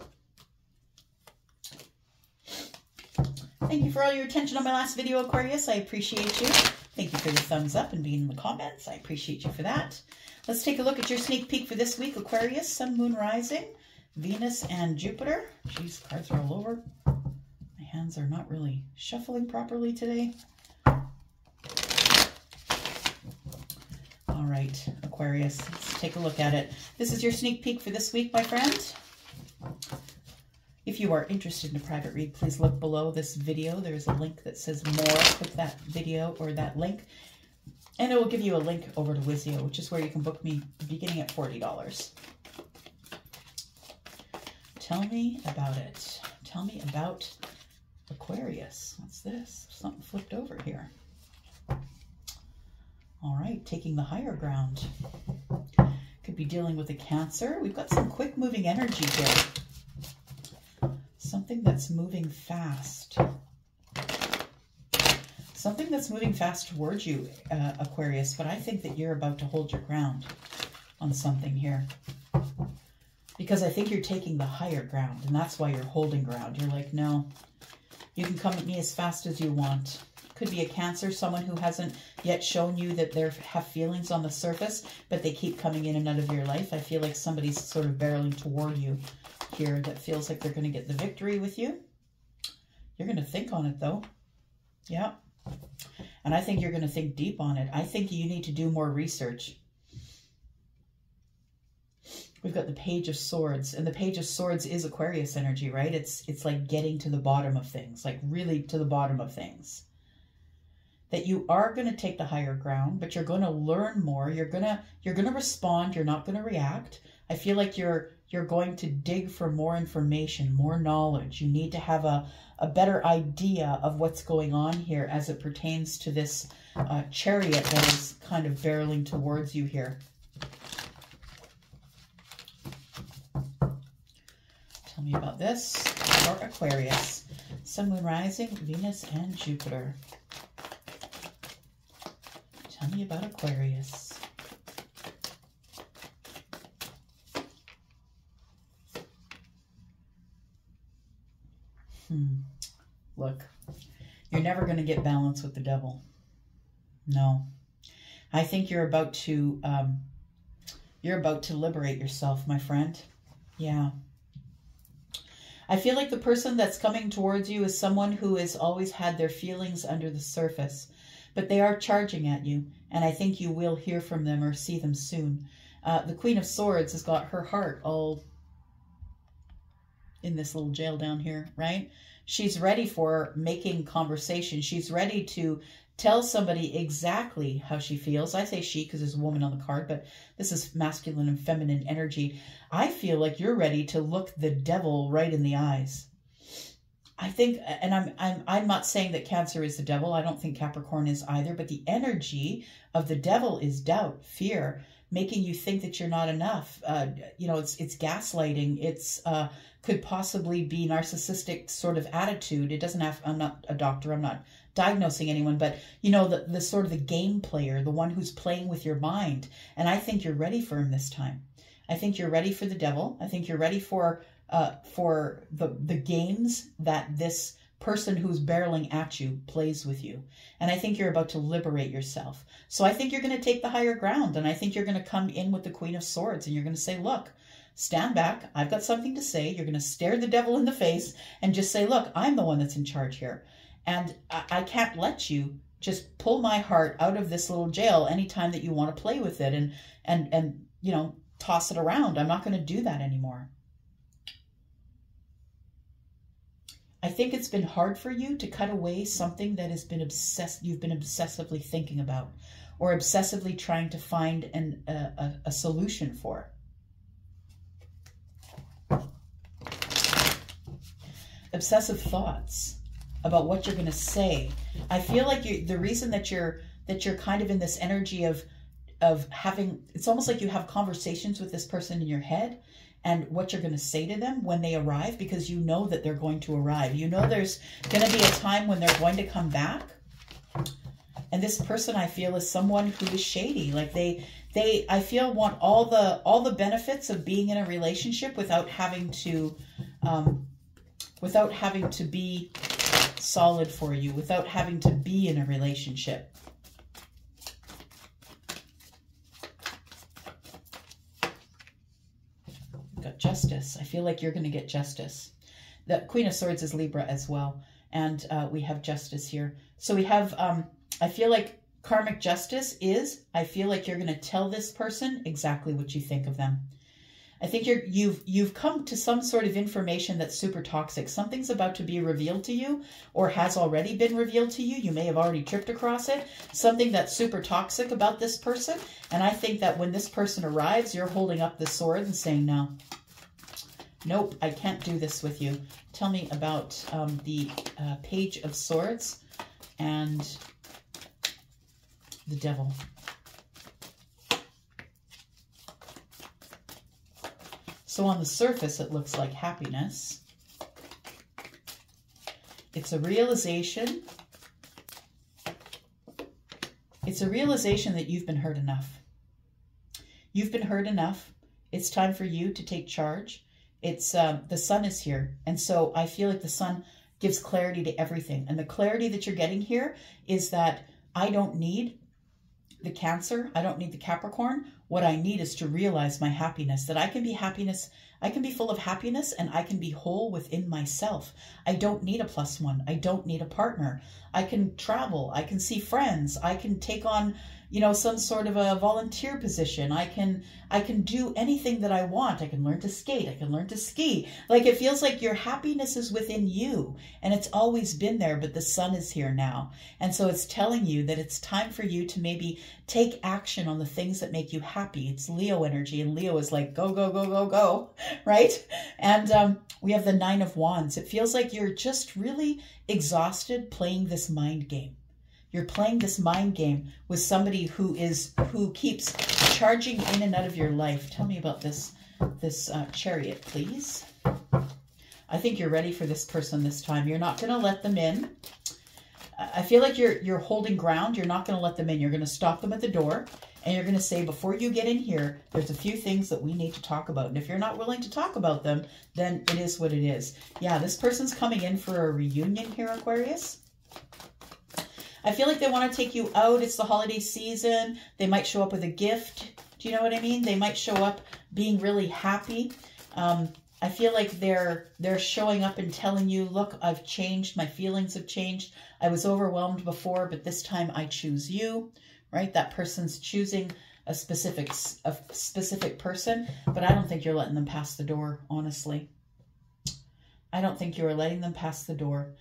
Thank you for all your attention on my last video, Aquarius. I appreciate you. Thank you for the thumbs up and being in the comments. I appreciate you for that. Let's take a look at your sneak peek for this week, Aquarius. Sun, Moon, Rising, Venus, and Jupiter. Jeez, cards are all over. My hands are not really shuffling properly today. All right, Aquarius, let's take a look at it. This is your sneak peek for this week, my friend. If you are interested in a private read, please look below this video. There's a link that says more. Click that video or that link, and it will give you a link over to Wisio, which is where you can book me beginning at $40. Tell me about it. Tell me about Aquarius. What's this? Something flipped over here. All right, taking the higher ground. Could be dealing with a Cancer. We've got some quick moving energy here. Something that's moving fast. Something that's moving fast towards you, Aquarius, but I think that you're about to hold your ground on something here. Because I think you're taking the higher ground, and that's why you're holding ground. You're like, no, you can come at me as fast as you want. Could be a Cancer, someone who hasn't yet shown you that they have feelings on the surface, but they keep coming in and out of your life. I feel like somebody's sort of barreling toward you here that feels like they're going to get the victory with you. You're going to think on it though. Yeah. And I think you're going to think deep on it. I think you need to do more research. We've got the Page of Swords, and the Page of Swords is Aquarius energy, right? It's like getting to the bottom of things, like really to the bottom of things. That you are going to take the higher ground, but you're going to learn more. You're going to respond. You're not going to react. I feel like you're going to dig for more information, more knowledge. You need to have a better idea of what's going on here as it pertains to this Chariot that is kind of barreling towards you here. Tell me about this for Aquarius. Sun, Moon, Rising, Venus, and Jupiter. Tell me about Aquarius. Look, you're never going to get balance with the devil. No. I think you're about to liberate yourself, my friend. Yeah. I feel like the person that's coming towards you is someone who has always had their feelings under the surface, but they are charging at you, and I think you will hear from them or see them soon. The Queen of Swords has got her heart all in this little jail down here, right? She's ready for making conversation. She's ready to tell somebody exactly how she feels. I say she because there's a woman on the card, but this is masculine and feminine energy. I feel like you're ready to look the devil right in the eyes. I think, and I'm not saying that Cancer is the devil. I don't think Capricorn is either, but the energy of the devil is doubt, fear, making you think that you're not enough. You know, it's gaslighting. It's could possibly be narcissistic sort of attitude. It doesn't have, I'm not a doctor, I'm not diagnosing anyone, but you know, the sort of the game player, the one who's playing with your mind. And I think you're ready for him this time. I think you're ready for the devil. I think you're ready for the games that this person who's barreling at you plays with you. And I think you're about to liberate yourself. So I think you're going to take the higher ground. And I think you're going to come in with the Queen of Swords and you're going to say, look, stand back. I've got something to say. You're going to stare the devil in the face and just say, look, I'm the one that's in charge here. And I can't let you just pull my heart out of this little jail anytime that you want to play with it and you know, toss it around. I'm not going to do that anymore. I think it's been hard for you to cut away something that has been you've been obsessively thinking about or obsessively trying to find a solution for. Obsessive thoughts about what you're going to say. I feel like the reason that you're kind of in this energy of having, it's almost like you have conversations with this person in your head and what you're going to say to them when they arrive, because you know that they're going to arrive. You know there's going to be a time when they're going to come back. And this person, I feel, is someone who is shady. Like they I feel, want all the benefits of being in a relationship without having to be solid for you, without having to be in a relationship. We've got justice. I feel like you're going to get justice. The Queen of Swords is Libra as well. And we have justice here. So we have, I feel like karmic justice is, I feel like you're going to tell this person exactly what you think of them. I think you've come to some sort of information that's super toxic. Something's about to be revealed to you or has already been revealed to you. You may have already tripped across it. Something that's super toxic about this person. And I think that when this person arrives, you're holding up the sword and saying, no, nope, I can't do this with you. Tell me about the Page of Swords and the Devil. So on the surface, it looks like happiness. It's a realization. It's a realization that you've been hurt enough. You've been hurt enough. It's time for you to take charge. It's the sun is here. And so I feel like the sun gives clarity to everything. And the clarity that you're getting here is that I don't need the Cancer. I don't need the Capricorn. What I need is to realize my happiness, that I can be happiness. I can be full of happiness and I can be whole within myself. I don't need a plus one. I don't need a partner. I can travel. I can see friends. I can take on, you know, some sort of a volunteer position. I can do anything that I want. I can learn to skate. I can learn to ski. Like, it feels like your happiness is within you and it's always been there, but the sun is here now. And so it's telling you that it's time for you to maybe take action on the things that make you happy. It's Leo energy, and Leo is like, go, go, go, go, go, right? And we have the Nine of Wands. It feels like you're just really exhausted playing this mind game. You're playing this mind game with somebody who keeps charging in and out of your life. Tell me about this Chariot, please. I think you're ready for this person this time. You're not going to let them in. I feel like you're holding ground. You're not going to let them in. You're going to stop them at the door And you're going to say, before you get in here, there's a few things that we need to talk about. And if you're not willing to talk about them, then it is what it is. Yeah, this person's coming in for a reunion here, Aquarius. I feel like they want to take you out. It's the holiday season. They might show up with a gift. Do you know what I mean? They might show up being really happy. I feel like they're showing up and telling you, look, I've changed. My feelings have changed. I was overwhelmed before, but this time I choose you, right? That person's choosing a specific person, but I don't think you're letting them pass the door, honestly. I don't think you are letting them pass the door.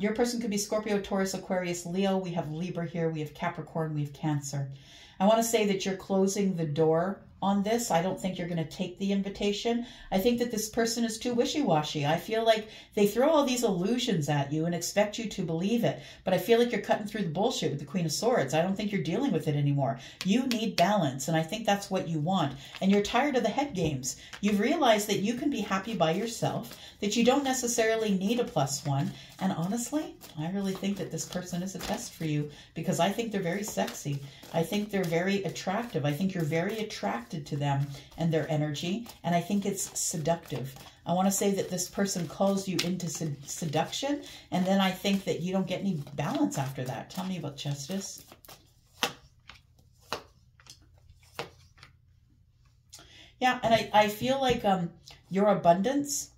Your person could be Scorpio, Taurus, Aquarius, Leo. We have Libra here. We have Capricorn. We have Cancer. I want to say that you're closing the door on this. I don't think you're going to take the invitation. I think that this person is too wishy-washy. I feel like they throw all these illusions at you and expect you to believe it. But I feel like you're cutting through the bullshit with the Queen of Swords. I don't think you're dealing with it anymore. You need balance, and I think that's what you want. And you're tired of the head games. You've realized that you can be happy by yourself, that you don't necessarily need a plus one. And honestly, I really think that this person is a test for you, because I think they're very sexy. I think they're very attractive. I think you're very attracted to them and their energy, and I think it's seductive. I want to say that this person calls you into seduction, and then I think that you don't get any balance after that. Tell me about justice. Yeah, and I feel like your abundance...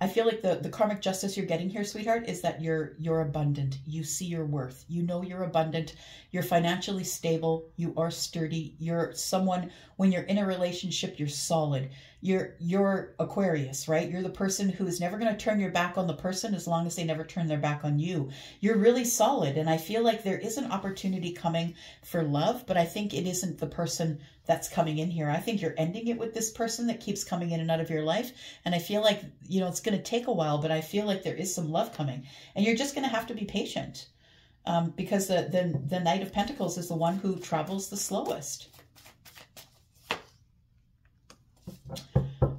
I feel like the karmic justice you're getting here, sweetheart, is that you're abundant. You see your worth. You know you're abundant. You're financially stable. You are sturdy. You're someone, when you're in a relationship, you're solid. You're Aquarius, right? You're the person who is never going to turn your back on the person as long as they never turn their back on you. You're really solid. And I feel like there is an opportunity coming for love, but I think it isn't the person that's coming in here. I think you're ending it with this person that keeps coming in and out of your life. And I feel like, you know, it's going to take a while, but I feel like there is some love coming, and you're just going to have to be patient, because the Knight of Pentacles is the one who travels the slowest.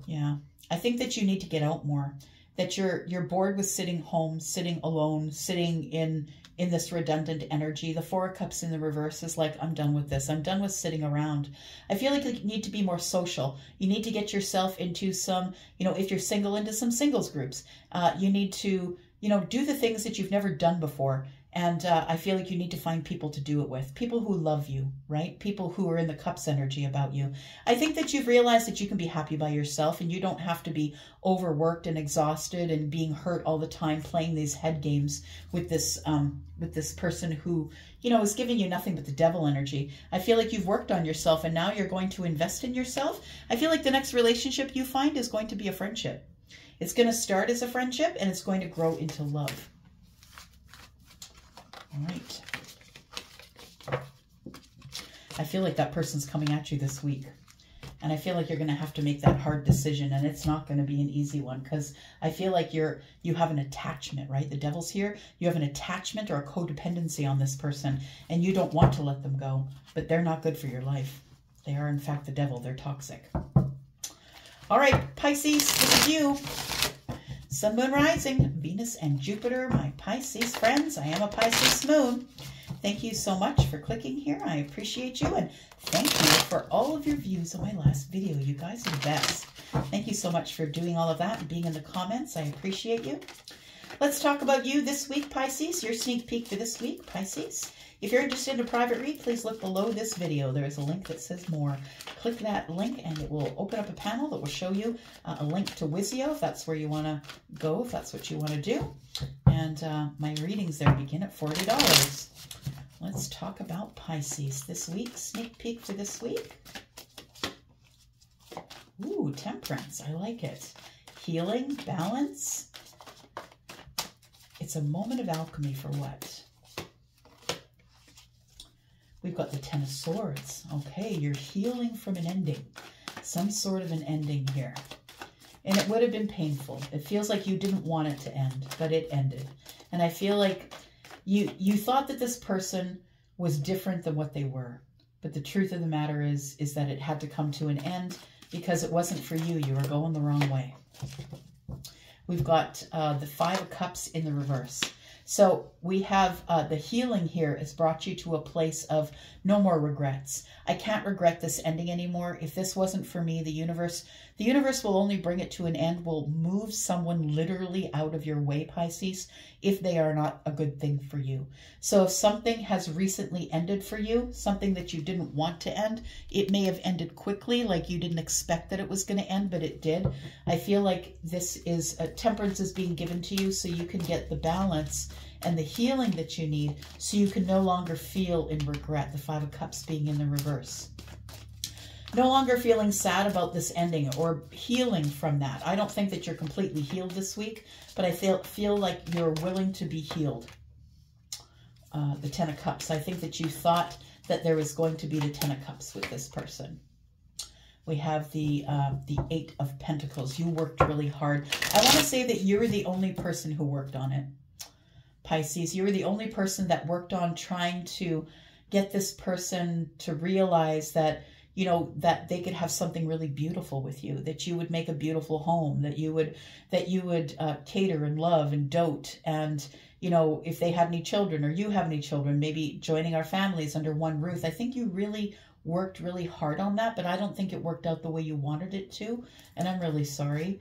Yeah, I think that you need to get out more, that you're bored with sitting home, sitting alone, sitting in this redundant energy. The Four of Cups in the reverse is like, I'm done with this. I'm done with sitting around. I feel like you need to be more social. You need to get yourself into some, you know, if you're single, into some singles groups. You need to, you know, do the things that you've never done before. And I feel like you need to find people to do it with. People who love you, right? People who are in the Cups energy about you. I think that you've realized that you can be happy by yourself, and you don't have to be overworked and exhausted and being hurt all the time, playing these head games with this person who, you know, is giving you nothing but the devil energy. I feel like you've worked on yourself, and now you're going to invest in yourself. I feel like the next relationship you find is going to be a friendship. It's going to start as a friendship, and it's going to grow into love. All right. I feel like that person's coming at you this week, and I feel like you're going to have to make that hard decision, and it's not going to be an easy one, because I feel like you have an attachment, right? The devil's here. You have an attachment or a codependency on this person, and you don't want to let them go, but they're not good for your life. They are, in fact, the devil. They're toxic. All right, Pisces, this is you. Sun, Moon, Rising, Venus, and Jupiter, my Pisces friends. I am a Pisces moon. Thank you so much for clicking here. I appreciate you, and thank you for all of your views on my last video. You guys are the best. Thank you so much for doing all of that and being in the comments. I appreciate you. Let's talk about you this week, Pisces. Your sneak peek for this week, Pisces. If you're interested in a private read, please look below this video. There is a link that says more. Click that link, and it will open up a panel that will show you a link to Wisio, if that's where you want to go, if that's what you want to do. And my readings there begin at $40. Let's talk about Pisces this week. Sneak peek for this week. Ooh, Temperance. I like it. Healing, balance. It's a moment of alchemy for what? We've got the Ten of Swords. Okay, you're healing from an ending. Some sort of an ending here. And it would have been painful. It feels like you didn't want it to end, but it ended. And I feel like you thought that this person was different than what they were. But the truth of the matter is that it had to come to an end because it wasn't for you. You were going the wrong way. We've got the Five of Cups in the reverse. So we have the healing here has brought you to a place of no more regrets. I can't regret this ending anymore. If this wasn't for me, the universe will only bring it to an end, will move someone literally out of your way, Pisces, if they are not a good thing for you. So if something has recently ended for you, something that you didn't want to end, it may have ended quickly, like you didn't expect that it was going to end, but it did. I feel like this is, temperance is being given to you so you can get the balance and the healing that you need so you can no longer feel in regret, the Five of Cups being in the reverse. No longer feeling sad about this ending or healing from that. I don't think that you're completely healed this week, but I feel like you're willing to be healed. The Ten of Cups. I think that you thought that there was going to be the Ten of Cups with this person. We have the Eight of Pentacles. You worked really hard. I want to say that you're the only person who worked on it. Pisces, you were the only person that worked on trying to get this person to realize that, you know, that they could have something really beautiful with you, that you would make a beautiful home, that you would cater and love and dote. And, you know, if they had any children or you have any children, maybe joining our families under one roof. I think you really worked really hard on that, but I don't think it worked out the way you wanted it to. And I'm really sorry.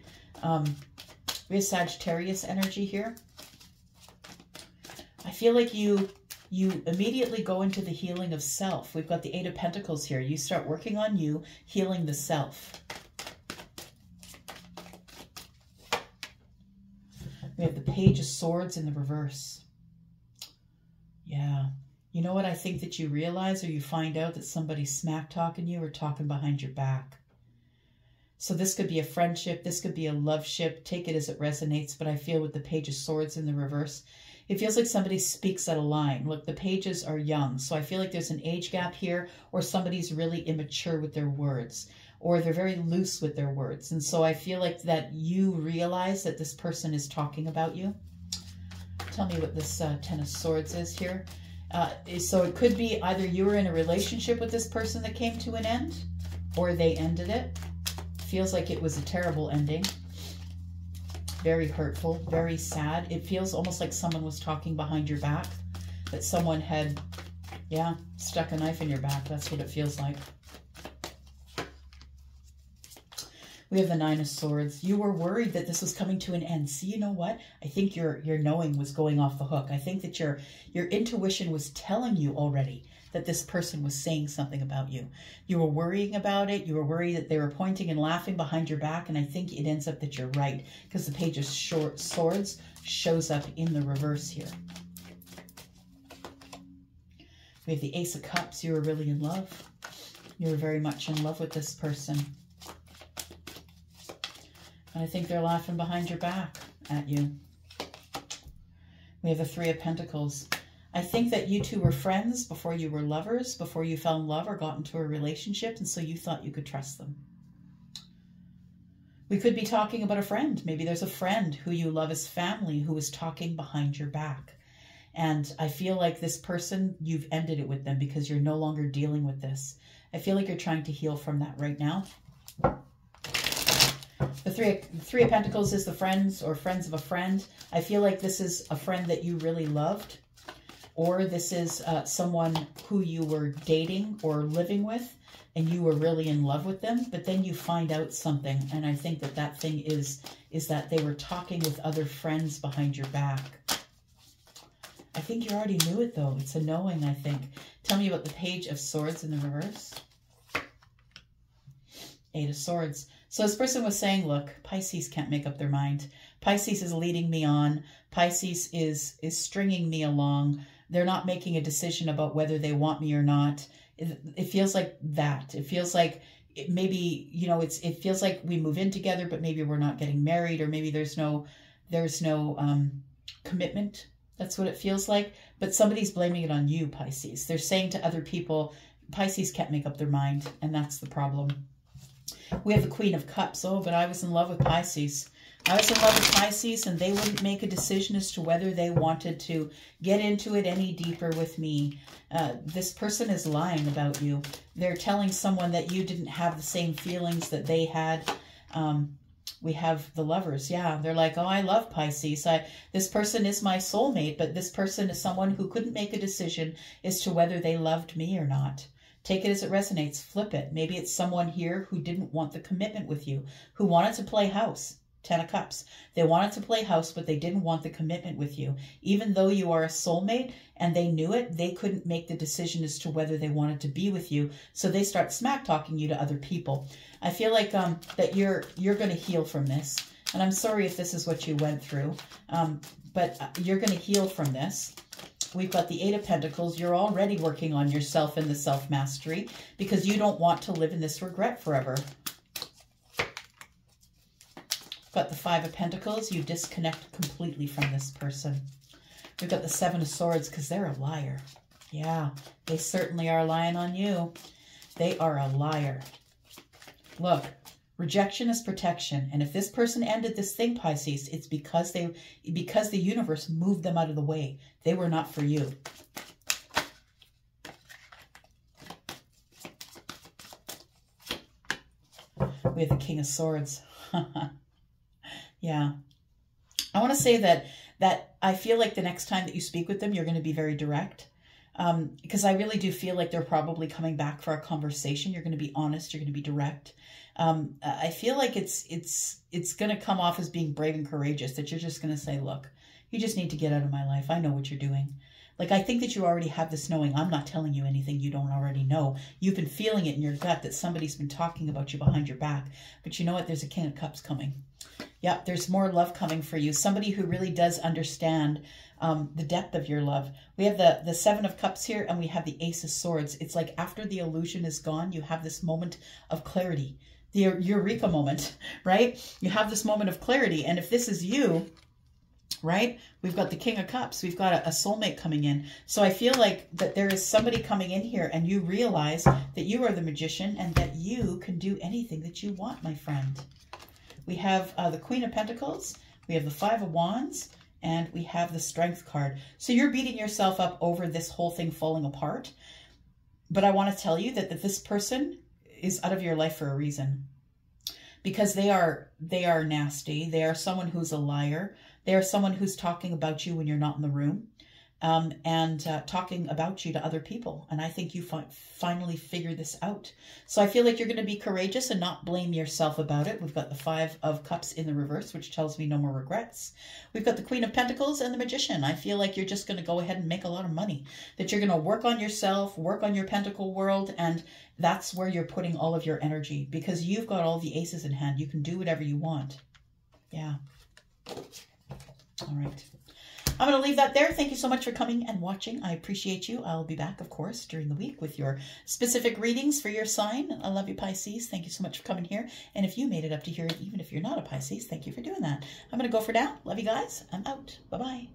We have Sagittarius energy here. I feel like you immediately go into the healing of self. We've got the Eight of Pentacles here. You start working on you, healing the self. We have the Page of Swords in the reverse. Yeah. You know what I think that you realize, or you find out that somebody's smack talking you or talking behind your back. So this could be a friendship. This could be a love ship. Take it as it resonates. But I feel with the Page of Swords in the reverse, it feels like somebody speaks out of line. Look, the pages are young, so I feel like there's an age gap here, or somebody's really immature with their words, or they're very loose with their words. And so I feel like that you realize that this person is talking about you. Tell me what this Ten of Swords is here. So it could be either you were in a relationship with this person that came to an end, or they ended it. Feels like it was a terrible ending. Very hurtful, very sad. It feels almost like someone was talking behind your back, that someone had, yeah, stuck a knife in your back. That's what it feels like. We have the Nine of Swords. You were worried that this was coming to an end. See, you know what? I think your knowing was going off the hook. I think that your intuition was telling you already that this person was saying something about you. You were worrying about it. You were worried that they were pointing and laughing behind your back. And I think it ends up that you're right, because the Page of Swords shows up in the reverse here. We have the Ace of Cups. You were really in love. You were very much in love with this person. And I think they're laughing behind your back at you. We have the Three of Pentacles. I think that you two were friends before you were lovers, before you fell in love or got into a relationship, and so you thought you could trust them. We could be talking about a friend. Maybe there's a friend who you love as family who is talking behind your back. And I feel like this person, you've ended it with them because you're no longer dealing with this. I feel like you're trying to heal from that right now. The Three of Pentacles is the friends or friends of a friend. I feel like this is a friend that you really loved, or this is someone who you were dating or living with and you were really in love with them, but then you find out something. And I think that that thing is that they were talking with other friends behind your back. I think you already knew it though. It's a knowing, I think. Tell me about the Page of Swords in the reverse. Eight of Swords. So this person was saying, look, Pisces can't make up their mind. Pisces is leading me on. Pisces is stringing me along. They're not making a decision about whether they want me or not. It feels like that. It feels like it maybe, you know, it feels like we move in together, but maybe we're not getting married, or maybe there's no commitment. That's what it feels like. But somebody's blaming it on you, Pisces. They're saying to other people, Pisces can't make up their mind. And that's the problem. We have the Queen of Cups. Oh, but I was in love with Pisces. I was in love with Pisces, and they wouldn't make a decision as to whether they wanted to get into it any deeper with me. This person is lying about you. They're telling someone that you didn't have the same feelings that they had. we have the lovers. Yeah, they're like, oh, I love Pisces. This person is my soulmate, but this person is someone who couldn't make a decision as to whether they loved me or not. Take it as it resonates. Flip it. Maybe it's someone here who didn't want the commitment with you, who wanted to play house. 10 of Cups. They wanted to play house, but they didn't want the commitment with you. Even though you are a soulmate and they knew it, they couldn't make the decision as to whether they wanted to be with you. So they start smack talking you to other people. I feel like that you're going to heal from this. And I'm sorry if this is what you went through, but you're going to heal from this. We've got the 8 of Pentacles. You're already working on yourself in the self-mastery because you don't want to live in this regret forever. Got the 5 of Pentacles. You disconnect completely from this person. We've got the 7 of Swords because they're a liar. Yeah, they certainly are lying on you. They are a liar. Look, rejection is protection. And if this person ended this thing, Pisces, it's because the universe moved them out of the way. They were not for you. We have the King of Swords. Yeah. I want to say that I feel like the next time that you speak with them, you're going to be very direct. Because I really do feel like they're probably coming back for a conversation. You're going to be honest. You're going to be direct. I feel like it's going to come off as being brave and courageous, that you're just going to say, look, you just need to get out of my life. I know what you're doing. Like, I think that you already have this knowing. I'm not telling you anything you don't already know. You've been feeling it in your gut that somebody's been talking about you behind your back. But you know what? There's a King of Cups coming. Yep, there's more love coming for you. Somebody who really does understand the depth of your love. We have the 7 of Cups here, and we have the Ace of Swords. It's like after the illusion is gone, you have this moment of clarity, the eureka moment, right? You have this moment of clarity. And if this is you, right? We've got the King of Cups. We've got a soulmate coming in. So I feel like that there is somebody coming in here and you realize that you are the magician and that you can do anything that you want, my friend. We have the Queen of Pentacles. We have the 5 of Wands. And we have the Strength card. So you're beating yourself up over this whole thing falling apart. But I want to tell you that this person is out of your life for a reason. Because they are nasty. They are someone who's a liar. They are someone who's talking about you when you're not in the room and talking about you to other people. And I think you finally figure this out. So I feel like you're going to be courageous and not blame yourself about it. We've got the 5 of Cups in the reverse, which tells me no more regrets. We've got the Queen of Pentacles and the Magician. I feel like you're just going to go ahead and make a lot of money, that you're going to work on yourself, work on your pentacle world, and that's where you're putting all of your energy because you've got all the aces in hand. You can do whatever you want. Yeah. All right. I'm going to leave that there. Thank you so much for coming and watching. I appreciate you. I'll be back, of course, during the week with your specific readings for your sign. I love you, Pisces. Thank you so much for coming here. And if you made it up to here, even if you're not a Pisces, thank you for doing that. I'm going to go for now. Love you guys. I'm out. Bye-bye.